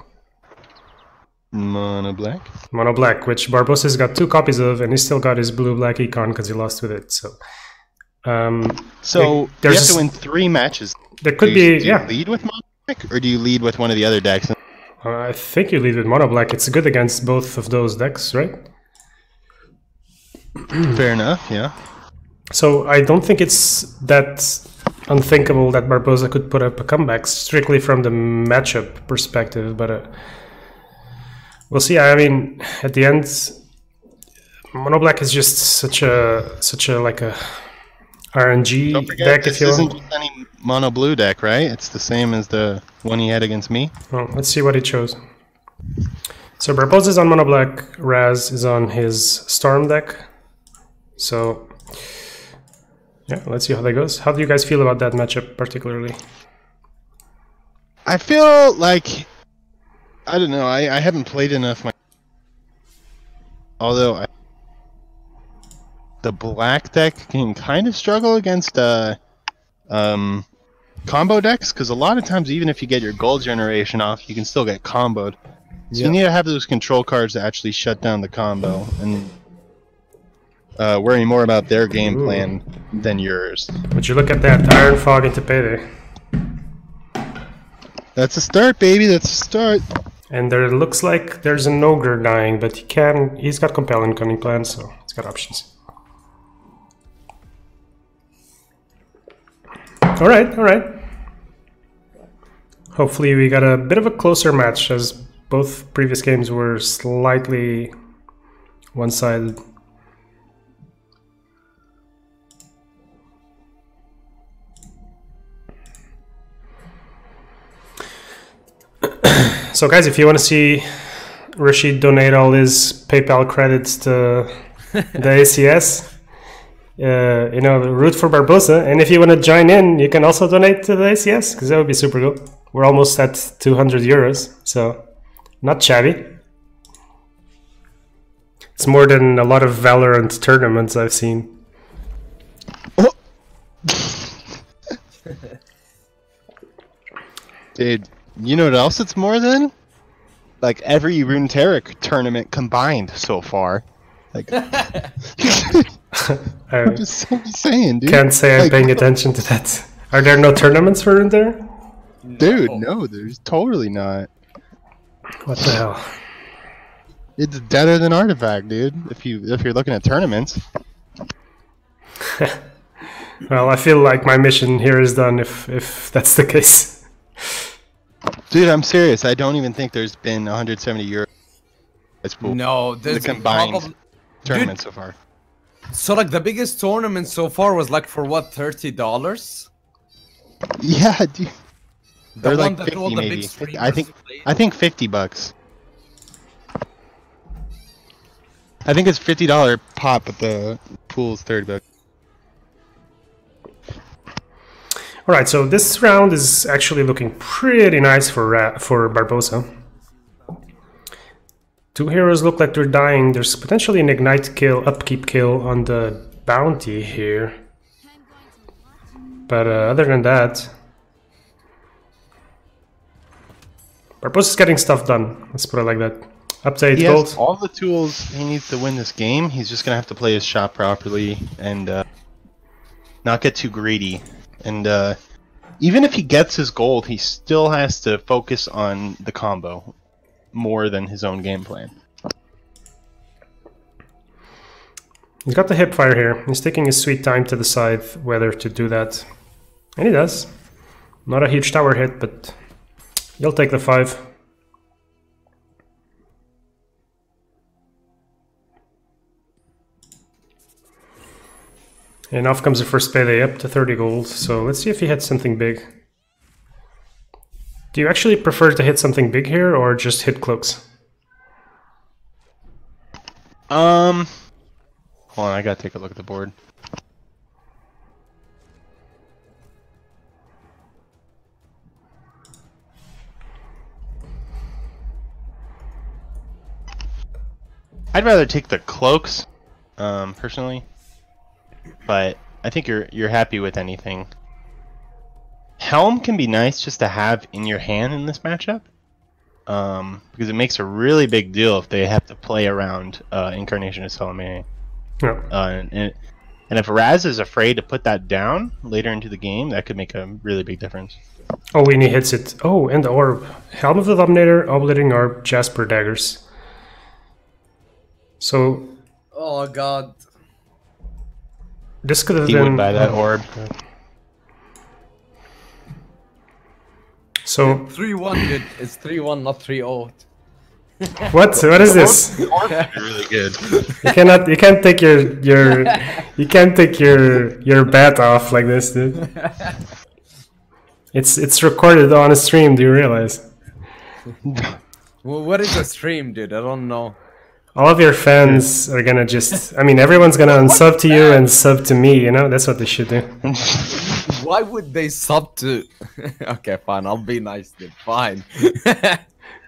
Mono black? Mono black, which Barbossa's got 2 copies of, and he's still got his blue-black econ because he lost with it, so... so, you have to win 3 matches. There could be, do you lead with mono black, or do you lead with one of the other decks? I think you lead with mono black. It's good against both of those decks, right? Fair enough, yeah. So I don't think it's that unthinkable that Barbossa could put up a comeback strictly from the matchup perspective, but we'll see. I mean, at the end, mono black is just such a like a RNG deck, if you want. Don't forget, this isn't just any mono blue deck, right? It's the same as the one he had against me. Well, let's see what he chose. So Barbossa is on mono black, Raz is on his Storm deck. So, yeah, let's see how that goes. How do you guys feel about that matchup particularly? I feel like, I don't know, I haven't played enough. Although the black deck can kind of struggle against combo decks, because a lot of times, even if you get your gold generation off, you can still get comboed. So you need to have those control cards to actually shut down the combo and worry more about their game plan than yours. Would you look at that Iron Fog into Payday? That's a start, baby. That's a start. And there looks like there's an Ogre dying, but he can. He's got Compel incoming plans, so he's got options. Alright, alright. Hopefully we got a bit of a closer match, as both previous games were slightly one-sided. So guys, if you want to see Rashid donate all his PayPal credits to the ACS... you know, root for Barbossa, and if you want to join in, you can also donate to the ACS, because that would be super cool. We're almost at 200 euros, so not shabby. It's more than a lot of Valorant tournaments I've seen. Oh. Dude, you know what else it's more than? Like every Runeterra tournament combined so far. Like... I'm just saying, dude. Can't say I'm like, paying attention to that. Are there no tournaments for in there? Dude, no, there's totally not. What the hell? It's deader than Artifact, dude. If you're looking at tournaments. Well, I feel like my mission here is done if that's the case. Dude, I'm serious. I don't even think there's been 170 euros. That's cool. No, there's the combined tournament so far. So, like, the biggest tournament so far was, like, for what, $30? Yeah, dude. They're like 50, maybe. I think $50. I think it's $50 pop, but the pool's $30. Alright, so this round is actually looking pretty nice for Barbossa. 2 heroes look like they're dying. There's potentially an ignite kill, upkeep kill on the bounty here. But other than that... Barbossa's getting stuff done. Let's put it like that. Up to 8 gold. He has all the tools he needs to win this game. He's just going to have to play his shot properly and not get too greedy. And even if he gets his gold, he still has to focus on the combo. more than his own game plan. He's got the hipfire here. He's taking his sweet time to decide whether to do that. And he does. Not a huge tower hit, but you'll take the 5. And off comes the first payday, up to 30 gold. So let's see if he hits something big. Do you actually prefer to hit something big here, or just hit cloaks? Hold on, I gotta take a look at the board. I'd rather take the cloaks, personally. But I think you're happy with anything. Helm can be nice just to have in your hand in this matchup, because it makes a really big deal if they have to play around Incarnation of Solomene. Yeah. And if Raz is afraid to put that down later into the game, that could make a really big difference. Oh, and he hits it. Oh, and the orb. Helm of the Dominator, Obliterating Orb, Jasper Daggers. So... Oh, God. This could have been... He would buy that orb. So... 3-1, dude. It's 3-1, not 3-0. What? What is this? Really good. You cannot. You can't take your. You can't take your bat off like this, dude. It's recorded on a stream. Do you realize? Well, what is a stream, dude? I don't know. All of your fans are gonna just. I mean, everyone's gonna unsub to you and sub to me. You know, that's what they should do. Why would they sub to? Okay, fine. I'll be nice, dude. Fine.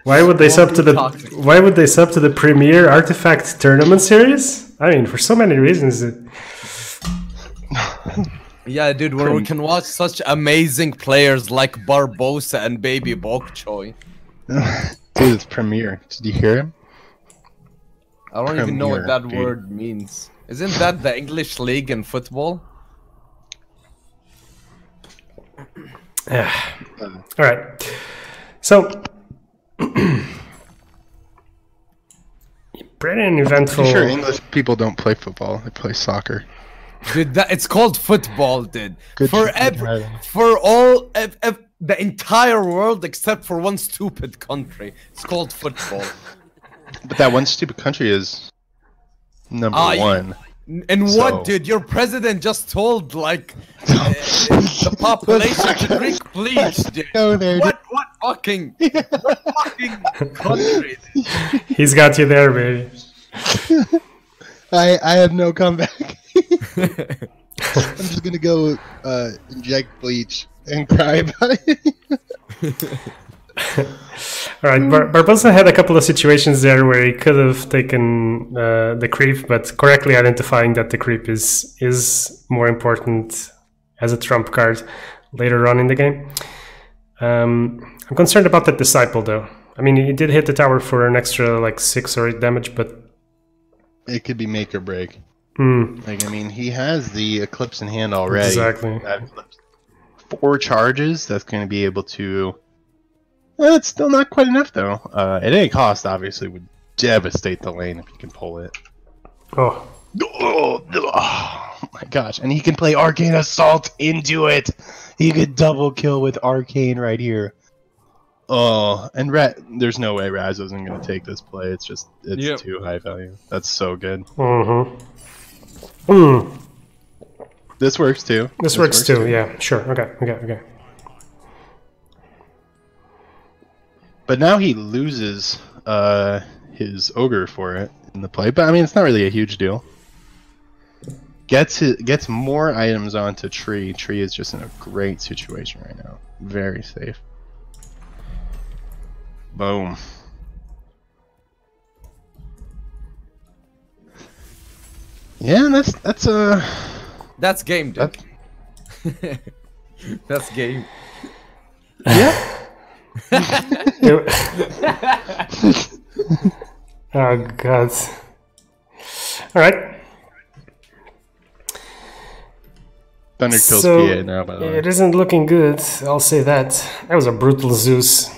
Why would they sub to the Premier Artifact Tournament Series? I mean, for so many reasons. Yeah, dude, where we can watch such amazing players like Barbossa and Baby Bok Choy. Dude, it's Premier. Did you hear him? I don't even know what that word means. Isn't that the English league in football? Yeah. All right. So. Pretty uneventful. I'm sure English people don't play football; they play soccer. Dude, that, it's called football, dude. Good for the entire world except for one stupid country, it's called football. But that one stupid country is number one. And so. What, dude? Your president just told like the population to drink bleach, dude. No, dude. What fucking, what fucking country? Dude. He's got you there, baby. I have no comeback. I'm just gonna go inject bleach and cry about it. All right, Barbossa had a couple of situations there where he could have taken the creep, but correctly identifying that the creep is more important as a trump card later on in the game. I'm concerned about that disciple, though. I mean, he did hit the tower for an extra like 6 or 8 damage, but it could be make or break. Mm. Like, I mean, he has the Eclipse in hand already. Exactly. 4 charges. That's going to be able to. Well, it's still not quite enough, though. At any cost, obviously, would devastate the lane if you can pull it. Oh. Oh my gosh. And he can play Arcane Assault into it. He could double kill with Arcane right here. Oh, and there's no way Raz isn't going to take this play. It's just, it's too high value. That's so good. Mm-hmm. Mm. This works, too. This works, too. Yeah, sure. Okay. But now he loses his ogre for it in the play. But I mean, it's not really a huge deal. Gets more items onto Tree. Tree is just in a great situation right now. Very safe. Boom. Yeah, that's game, dude. That's game. Yeah. Oh God! All right. Thunder kills PA now. By the way, it isn't looking good. I'll say that. That was a brutal Zeus.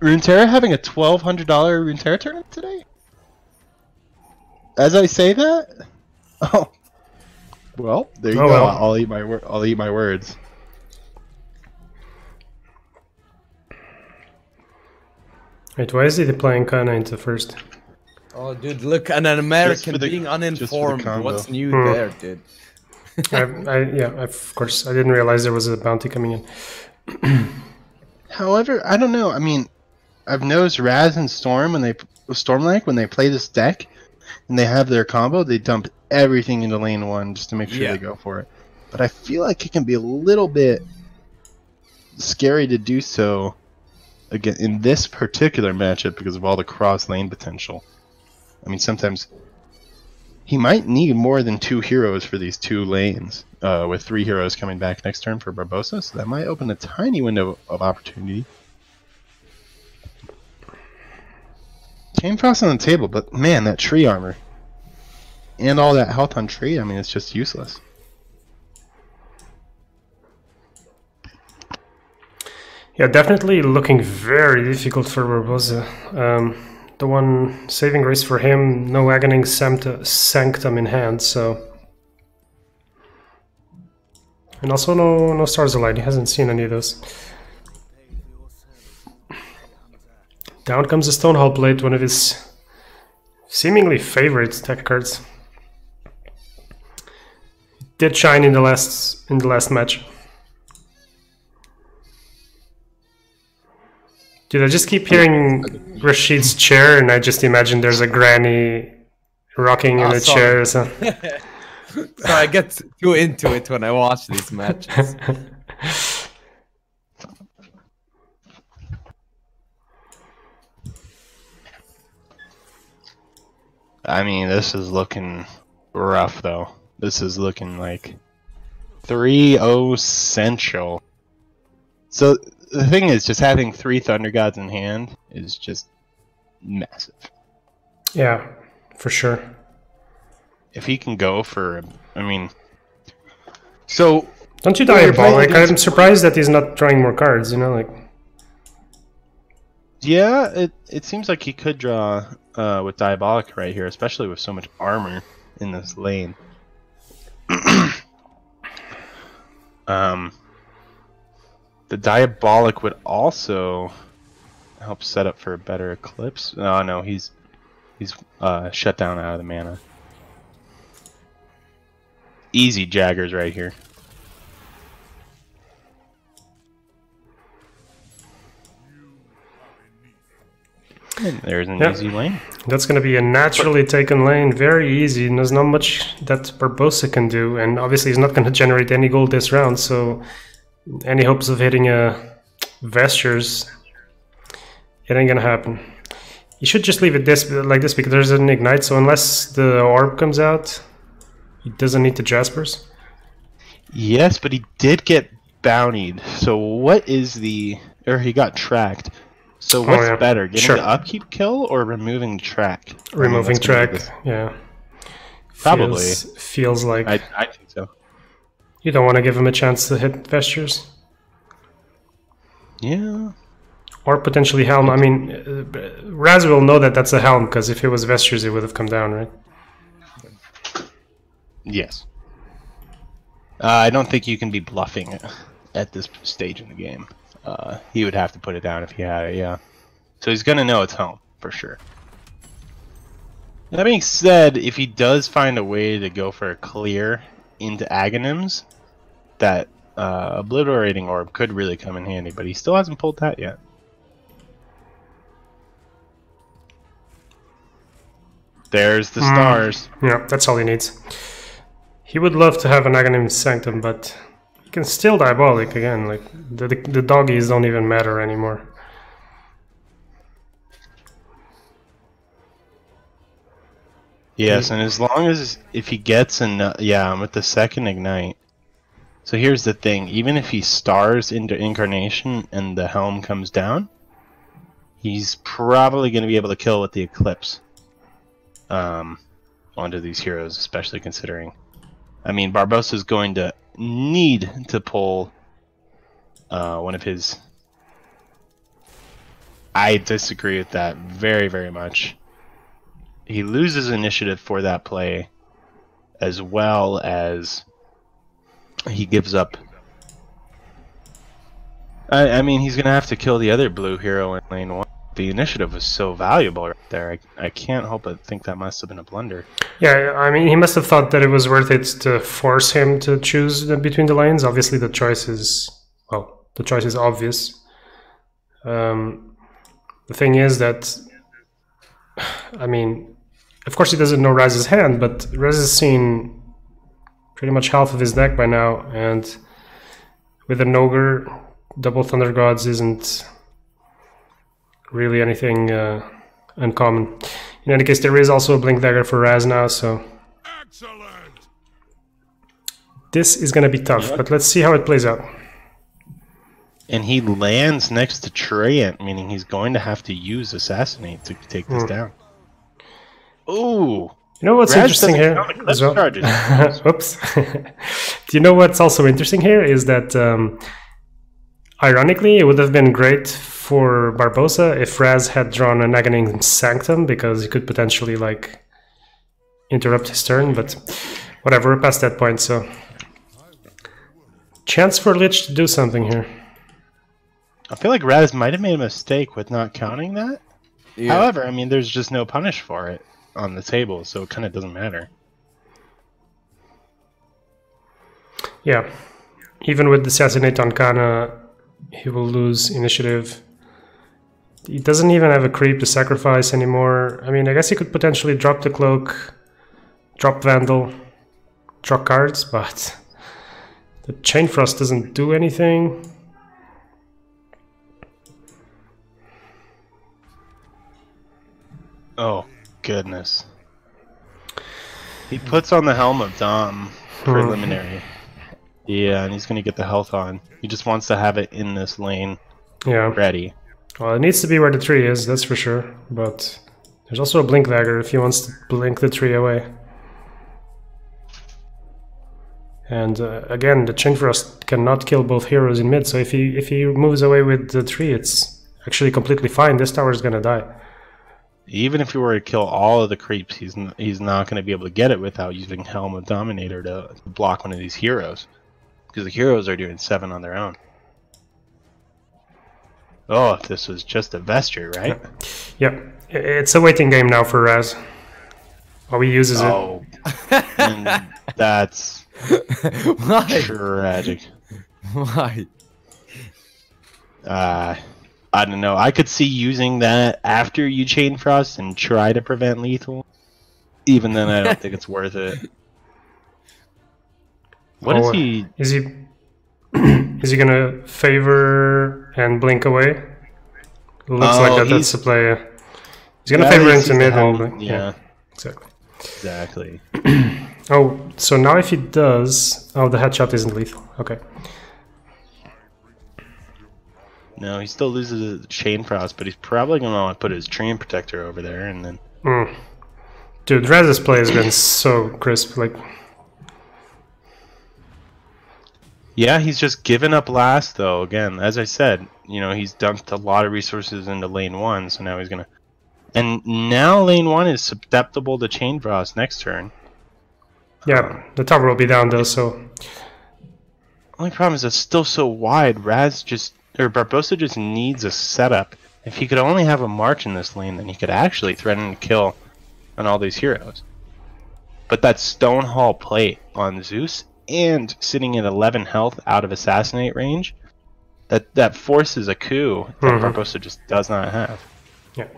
Runeterra having a $1,200 Runeterra tournament today? As I say that? Oh. Well, there you go. Well. I'll eat my words. Wait, why is he playing Kana into first? Oh, dude, look, an American being uninformed. What's new there, dude? Yeah, of course. I didn't realize there was a bounty coming in. However, I don't know. I mean, I've noticed Raz and Stormlight when they play this deck and they have their combo, they dump everything into lane one just to make sure they go for it. But I feel like it can be a little bit scary to do so again in this particular matchup because of all the cross lane potential. I mean, sometimes he might need more than 2 heroes for these 2 lanes, with 3 heroes coming back next turn for Barbossa, so that might open a tiny window of opportunity. Chain Frost on the table, but man, that tree armor. And all that health on tree, I mean, it's just useless. Yeah, definitely looking very difficult for Barbossa. The one saving grace for him, no Aghanim Sanctum in hand, so... And also no Stars Aligned, he hasn't seen any of those. Down comes the Stonehall Blade, one of his seemingly favorite tech cards. It did shine in the last match. Dude, I just keep hearing Rashid's chair, and I just imagine there's a granny rocking in a chair or something. So I get too into it when I watch these matches. I mean, this is looking rough, though. This is looking like 3-0 Central. So... the thing is, just having 3 Thunder Gods in hand is just massive. Yeah, for sure. If he can go for... I mean... So... Don't you Diabolic? I'm surprised that he's not drawing more cards, you know, like... Yeah, it seems like he could draw with Diabolic right here, especially with so much armor in this lane. The Diabolic would also help set up for a better Eclipse. Oh no, he's shut down out of the mana. Easy Daggers right here. And there's an easy lane. That's going to be a naturally taken lane, very easy, and there's not much that Barbossa can do, and obviously he's not going to generate any gold this round, so... any hopes of hitting Vestures? It ain't gonna happen. You should just leave it like this because there's an ignite. So unless the orb comes out, he doesn't need the Jaspers. Yes, but he did get bountied. So what is the? Or he got tracked. So what's better, getting the upkeep kill or removing track? Removing track. Yeah. Probably feels like. I think so. You don't want to give him a chance to hit Vestures? Yeah. Or potentially Helm. I mean, Raz will know that that's a Helm, because if it was Vestures, it would have come down, right? Yes. I don't think you can be bluffing at this stage in the game. He would have to put it down if he had it, yeah. So he's going to know it's Helm, for sure. That being said, if he does find a way to go for a clear into Aghanims, that Obliterating Orb could really come in handy, but he still hasn't pulled that yet. There's the stars. Yeah, that's all he needs. He would love to have an Aghanim Sanctum, but he can still Diabolic again. Like the doggies don't even matter anymore. Yes, and as long as if he gets enough, yeah, with the second ignite. So here's the thing: even if he stars into Incarnation and the Helm comes down, he's probably going to be able to kill with the Eclipse onto these heroes, especially considering. I mean, Barbossa's going to need to pull one of his. I disagree with that very, very much. He loses initiative for that play, as well as he gives up. I mean, he's going to have to kill the other blue hero in lane one. The initiative was so valuable right there. I can't help but think that must have been a blunder. Yeah, I mean, he must have thought that it was worth it to force him to choose between the lanes. Obviously, the choice is, well, the choice is obvious. The thing is that, I mean, of course he doesn't know Raz's hand, but Raz has seen pretty much half of his deck by now, and with an Ogre, double Thunder Gods isn't really anything uncommon. In any case, there is also a Blink Dagger for Raz now, so excellent. This is going to be tough, but let's see how it plays out. And he lands next to Treant, meaning he's going to have to use Assassinate to take this down. Ooh! You know what's interesting here as well? Whoops. Do you know what's also interesting here is that ironically, it would have been great for Barbossa if Raz had drawn an Aghanim Sanctum, because he could potentially like interrupt his turn, but whatever, we're past that point, so chance for Lich to do something here. I feel like Raz might have made a mistake with not counting that. Yeah. However, I mean, there's just no punish for it on the table, so it kind of doesn't matter. Yeah, even with the Assassinate on Kana, he will lose initiative. He doesn't even have a creep to sacrifice anymore. I mean, I guess he could potentially drop the Cloak, drop Vandal, draw cards, but the Chain Frost doesn't do anything. Oh, goodness. He puts on the Helm of Dom preliminary. Yeah, and he's going to get the health on. He just wants to have it in this lane ready. Well, it needs to be where the tree is, that's for sure. But there's also a Blink Dagger if he wants to blink the tree away. And again, the Chain Frost cannot kill both heroes in mid, so if he moves away with the tree, it's actually completely fine. This tower is going to die. Even if he were to kill all of the creeps, he's not going to be able to get it without using Helm of Dominator to block one of these heroes, because the heroes are doing 7 on their own. Oh, if this was just a Vesture, right? Yep. It's a waiting game now for Raz. All he uses it. That's tragic. Why? I don't know. I could see using that after you Chain Frost and try to prevent lethal. Even then, I don't think it's worth it. What is he? Is he? Is he gonna favor and blink away? Looks like that's the play. He's gonna favor into mid and blink. Yeah, exactly. Exactly. Oh, so now if he does, oh, the headshot isn't lethal. Okay. No, he still loses the Chain Frost, but he's probably going to want to put his Treant Protector over there, and then... Dude, Raz's play has been so crisp, like... Yeah, he's just given up last, though, again. As I said, you know, he's dumped a lot of resources into lane 1, so now he's going to... And now lane 1 is susceptible to Chain Frost next turn. Yeah, the tower will be down, though, so... Only problem is it's still so wide. Raz just... Or Barbossa just needs a setup. If he could only have a march in this lane, then he could actually threaten to kill on all these heroes. But that Stonehall Blade on Zeus, and sitting at 11 health out of Assassinate range, that forces a coup that Barbossa just does not have. Yeah.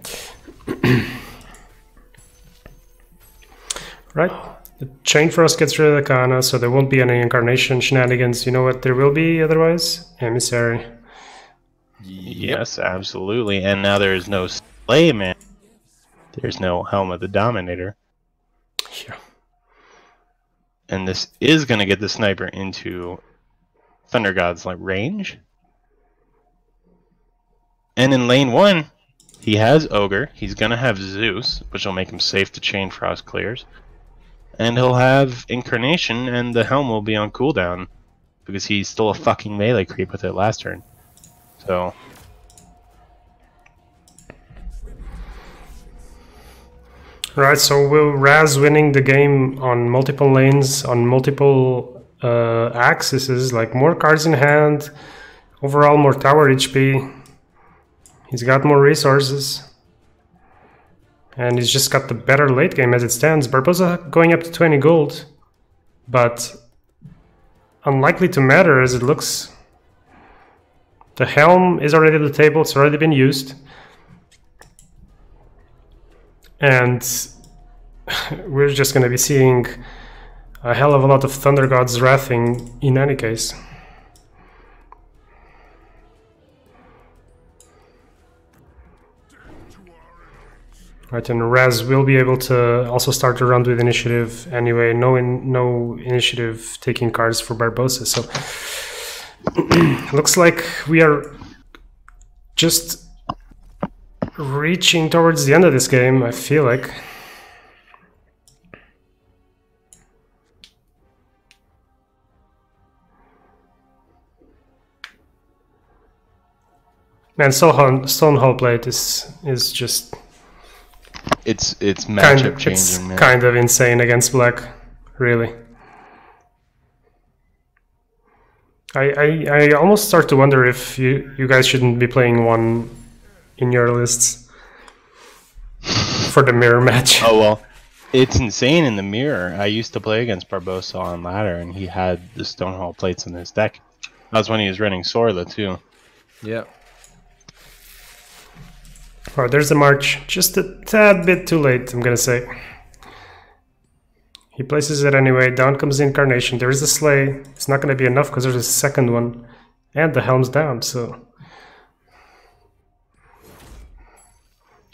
Right. The Chain Frost gets rid of the Kana, so there won't be any incarnation shenanigans. You know what there will be otherwise? Emissary. Yes, absolutely. And now there's no Slayman. There's no Helm of the Dominator. Yeah. And this is going to get the sniper into Thunder God's range. And in lane 1, he has Ogre. He's going to have Zeus, which will make him safe to Chain Frost clears. And he'll have Incarnation, and the Helm will be on cooldown, because he stole a fucking melee creep with it last turn. So Right, so will Raz winning the game on multiple lanes, on multiple axes, like more cards in hand, overall more tower HP, he's got more resources, and he's just got the better late game as it stands. Barbossa going up to 20 gold, but unlikely to matter as it looks. The Helm is already at the table, it's already been used. And we're just going to be seeing a hell of a lot of Thunder God's wrathing in any case. Right, and Raz will be able to also start the round with initiative anyway. No initiative taking cards for Barbossa, so looks like we are just reaching towards the end of this game, I feel like. Man, Stonehall Blade is just... It's matchup changing, man. It's kind of insane against black, really. I almost start to wonder if you guys shouldn't be playing one in your lists for the mirror match. Oh well, it's insane in the mirror. I used to play against Barbossa on ladder, and he had the Stonehall plates in his deck. That was when he was running Sorla too. Yeah. All right, there's the march. Just a tad bit too late, I'm gonna say. He places it anyway. Down comes the Incarnation. There is a Slay. It's not gonna be enough because there's a second one, and the Helm's down. So.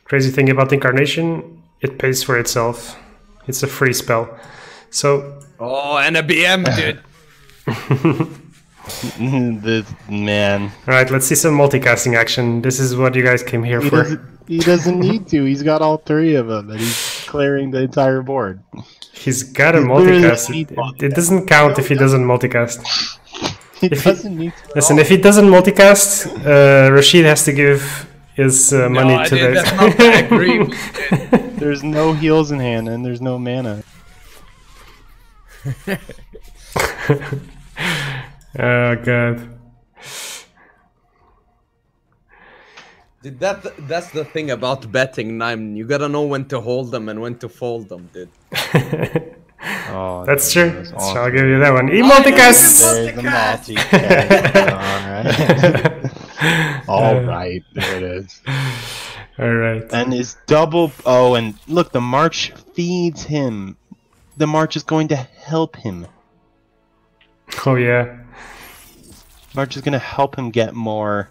Crazy thing about the Incarnation, it pays for itself. It's a free spell. So. Oh, and a BM, dude. This man. Alright, let's see some multicasting action. This is what you guys came here for. He doesn't need to. He's got all three of them, and he's clearing the entire board. He's got a multicast. It doesn't count if he doesn't multicast. Listen, if he doesn't multicast, Rashid has to give his money to that. There's no heals in hand, and there's no mana. Oh god! Dude, that's the thing about betting, Nine. You gotta know when to hold them and when to fold them, dude. Oh, that's true. That's awesome. I'll give you that one. Emoticast. All right. All right, there it is. All right. And his double. Oh, and look, the march feeds him. The march is going to help him. Oh yeah. March is going to help him get more.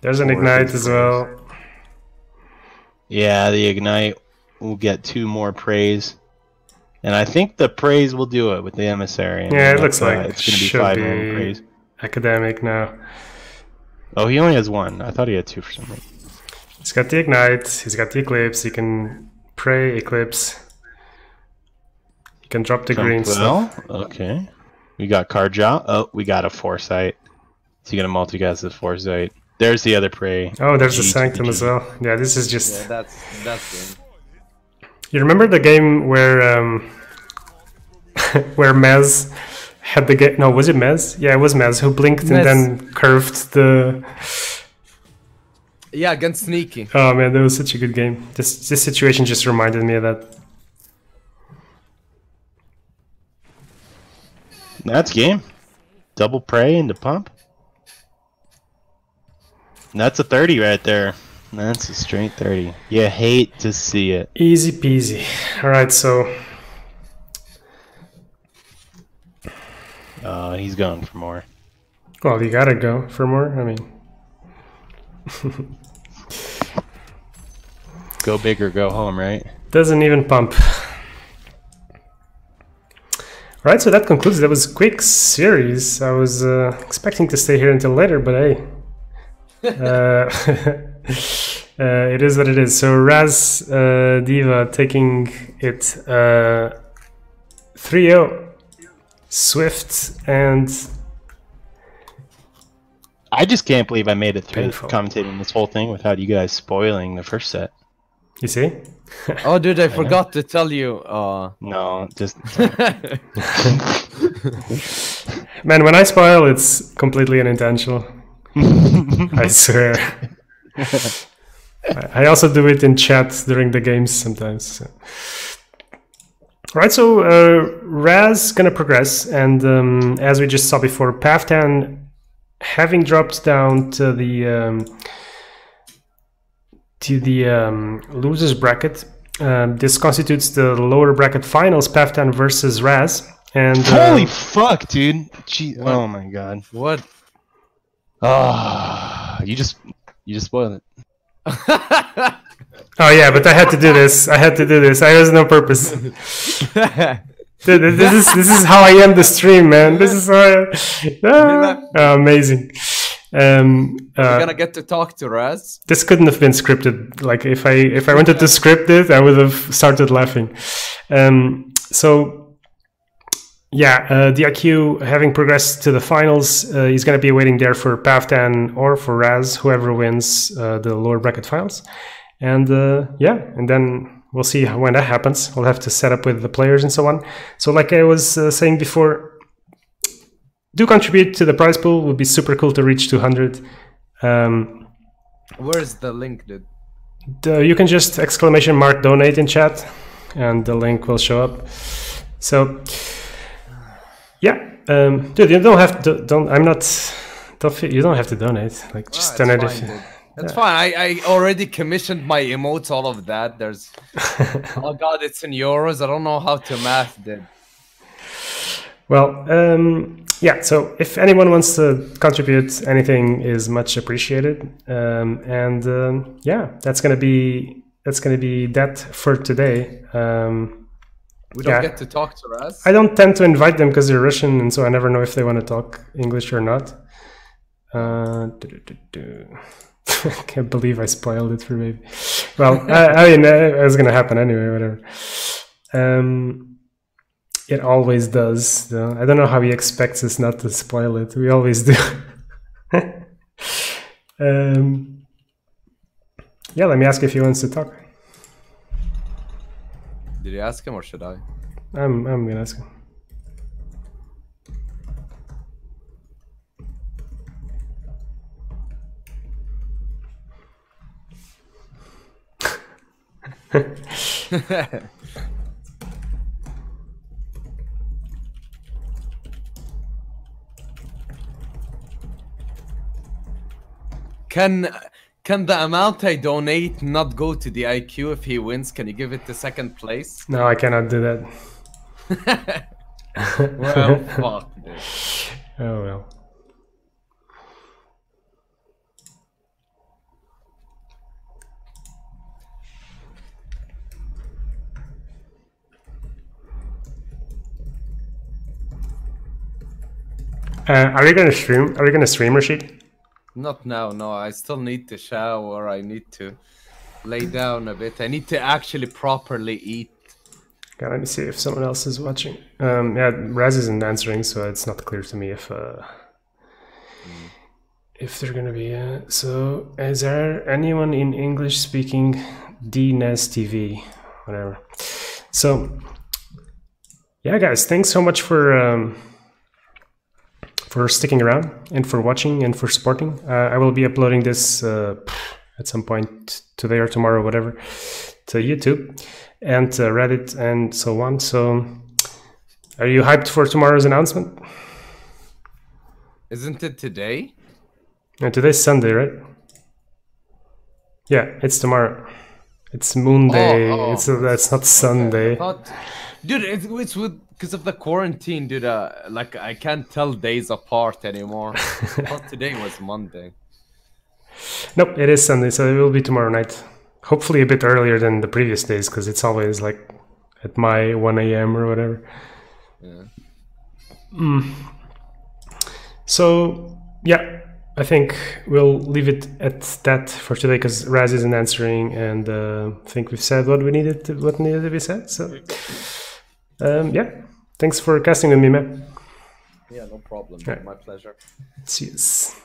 There's an Ignite as well. Yeah, the Ignite will get 2 more Praise. And I think the Praise will do it with the Emissary. Yeah, it looks like it's going to be 5 more Praise. Academic now. Oh, he only has 1. I thought he had 2 for some reason. He's got the Ignite. He's got the Eclipse. He can pray Eclipse. He can drop the green stuff. Okay. We got card draw. Oh, we got a Foresight. So you got a multicast the Foresight. There's the other prey. Oh, there's the Sanctum as well. Yeah, this is just... Yeah, that's good. You remember the game where where Mez had the game... No, was it Mez? Yeah, it was Mez who blinked and then curved the... Yeah, against Sneaky. Oh man, that was such a good game. This situation just reminded me of that. That's game. Double prey into pump. And that's a 30 right there. That's a straight 30. You hate to see it. Easy peasy. Alright, so... he's going for more. Well, you gotta go for more, I mean... Go big or go home, right? Doesn't even pump. Right, so that concludes. That was a quick series. I was expecting to stay here until later, but hey, it is what it is. So Raz Diva taking it 3-0, swift, and I just can't believe I made it through commentating this whole thing without you guys spoiling the first set. You see? Oh, dude, I forgot to tell you. No, just... Man, when I spoil, it's completely unintentional. I swear. I also do it in chat during the games sometimes. So. Right, so Raz gonna progress, and as we just saw before, Paftan, having dropped down to the... losers bracket. This constitutes the lower bracket finals, Paftan versus Raz. And holy fuck, dude! Gee, oh my god! What? Ah, you just spoiled it. Oh yeah, but I had to do this. I has no purpose. Dude, this is how I end the stream, man. This is how amazing. You're gonna get to talk to Raz. This couldn't have been scripted. Like if I wanted to script it, I would have started laughing. So yeah, DRQ having progressed to the finals, he's gonna be waiting there for Paftan or for Raz, whoever wins the lower bracket finals. And yeah, and then we'll see when that happens. We'll have to set up with the players and so on. So like I was saying before, do contribute to the prize pool. It would be super cool to reach 200. Where is the link, dude? You can just ! Donate in chat, and the link will show up. So, yeah, dude, you don't have to. You don't have to donate. Like, just donate. Fine, that's fine. I already commissioned my emotes. All of that. There's. Oh god, it's in euros. I don't know how to math, dude. Well. Yeah, so if anyone wants to contribute, anything is much appreciated. Yeah, that's gonna be that for today. We don't get to talk to Raz. I don't tend to invite them because they're Russian, and so I never know if they want to talk English or not. I can't believe I spoiled it for baby. Well, I mean, it was gonna happen anyway. Whatever. It always does. Though. I don't know how he expects us not to spoil it. We always do. Yeah, let me ask if he wants to talk. Did you ask him or should I? I'm gonna ask him. Can the amount I donate not go to the IQ if he wins? Can you give it to second place? No, I cannot do that. Well, fuck this. Oh well. Are you gonna stream? Are you gonna stream, Rashid? Not now, no. I still need to shower. I need to lay down a bit. I need to actually properly eat. Okay, let me see if someone else is watching. Yeah, Raz isn't answering, so it's not clear to me if they're gonna be. So, is there anyone in English speaking DNES TV, whatever? So, yeah, guys, thanks so much for sticking around and for watching and for supporting. I will be uploading this at some point today or tomorrow, whatever, to YouTube and to Reddit and so on. So are you hyped for tomorrow's announcement? Isn't it today? No, today's Sunday, right? Yeah, it's tomorrow. It's Moon Day. It's not Sunday. Dude, it's with... Because of the quarantine, dude, like I can't tell days apart anymore. I thought today was Monday. Nope, it is Sunday, so it will be tomorrow night. Hopefully a bit earlier than the previous days, because it's always like at my 1 a.m. or whatever. Yeah. So, yeah, I think we'll leave it at that for today, because Raz isn't answering, and I think we've said what needed to be said. So. Yeah, thanks for casting with me, man. Yeah, no problem. Right. My pleasure. Cheers.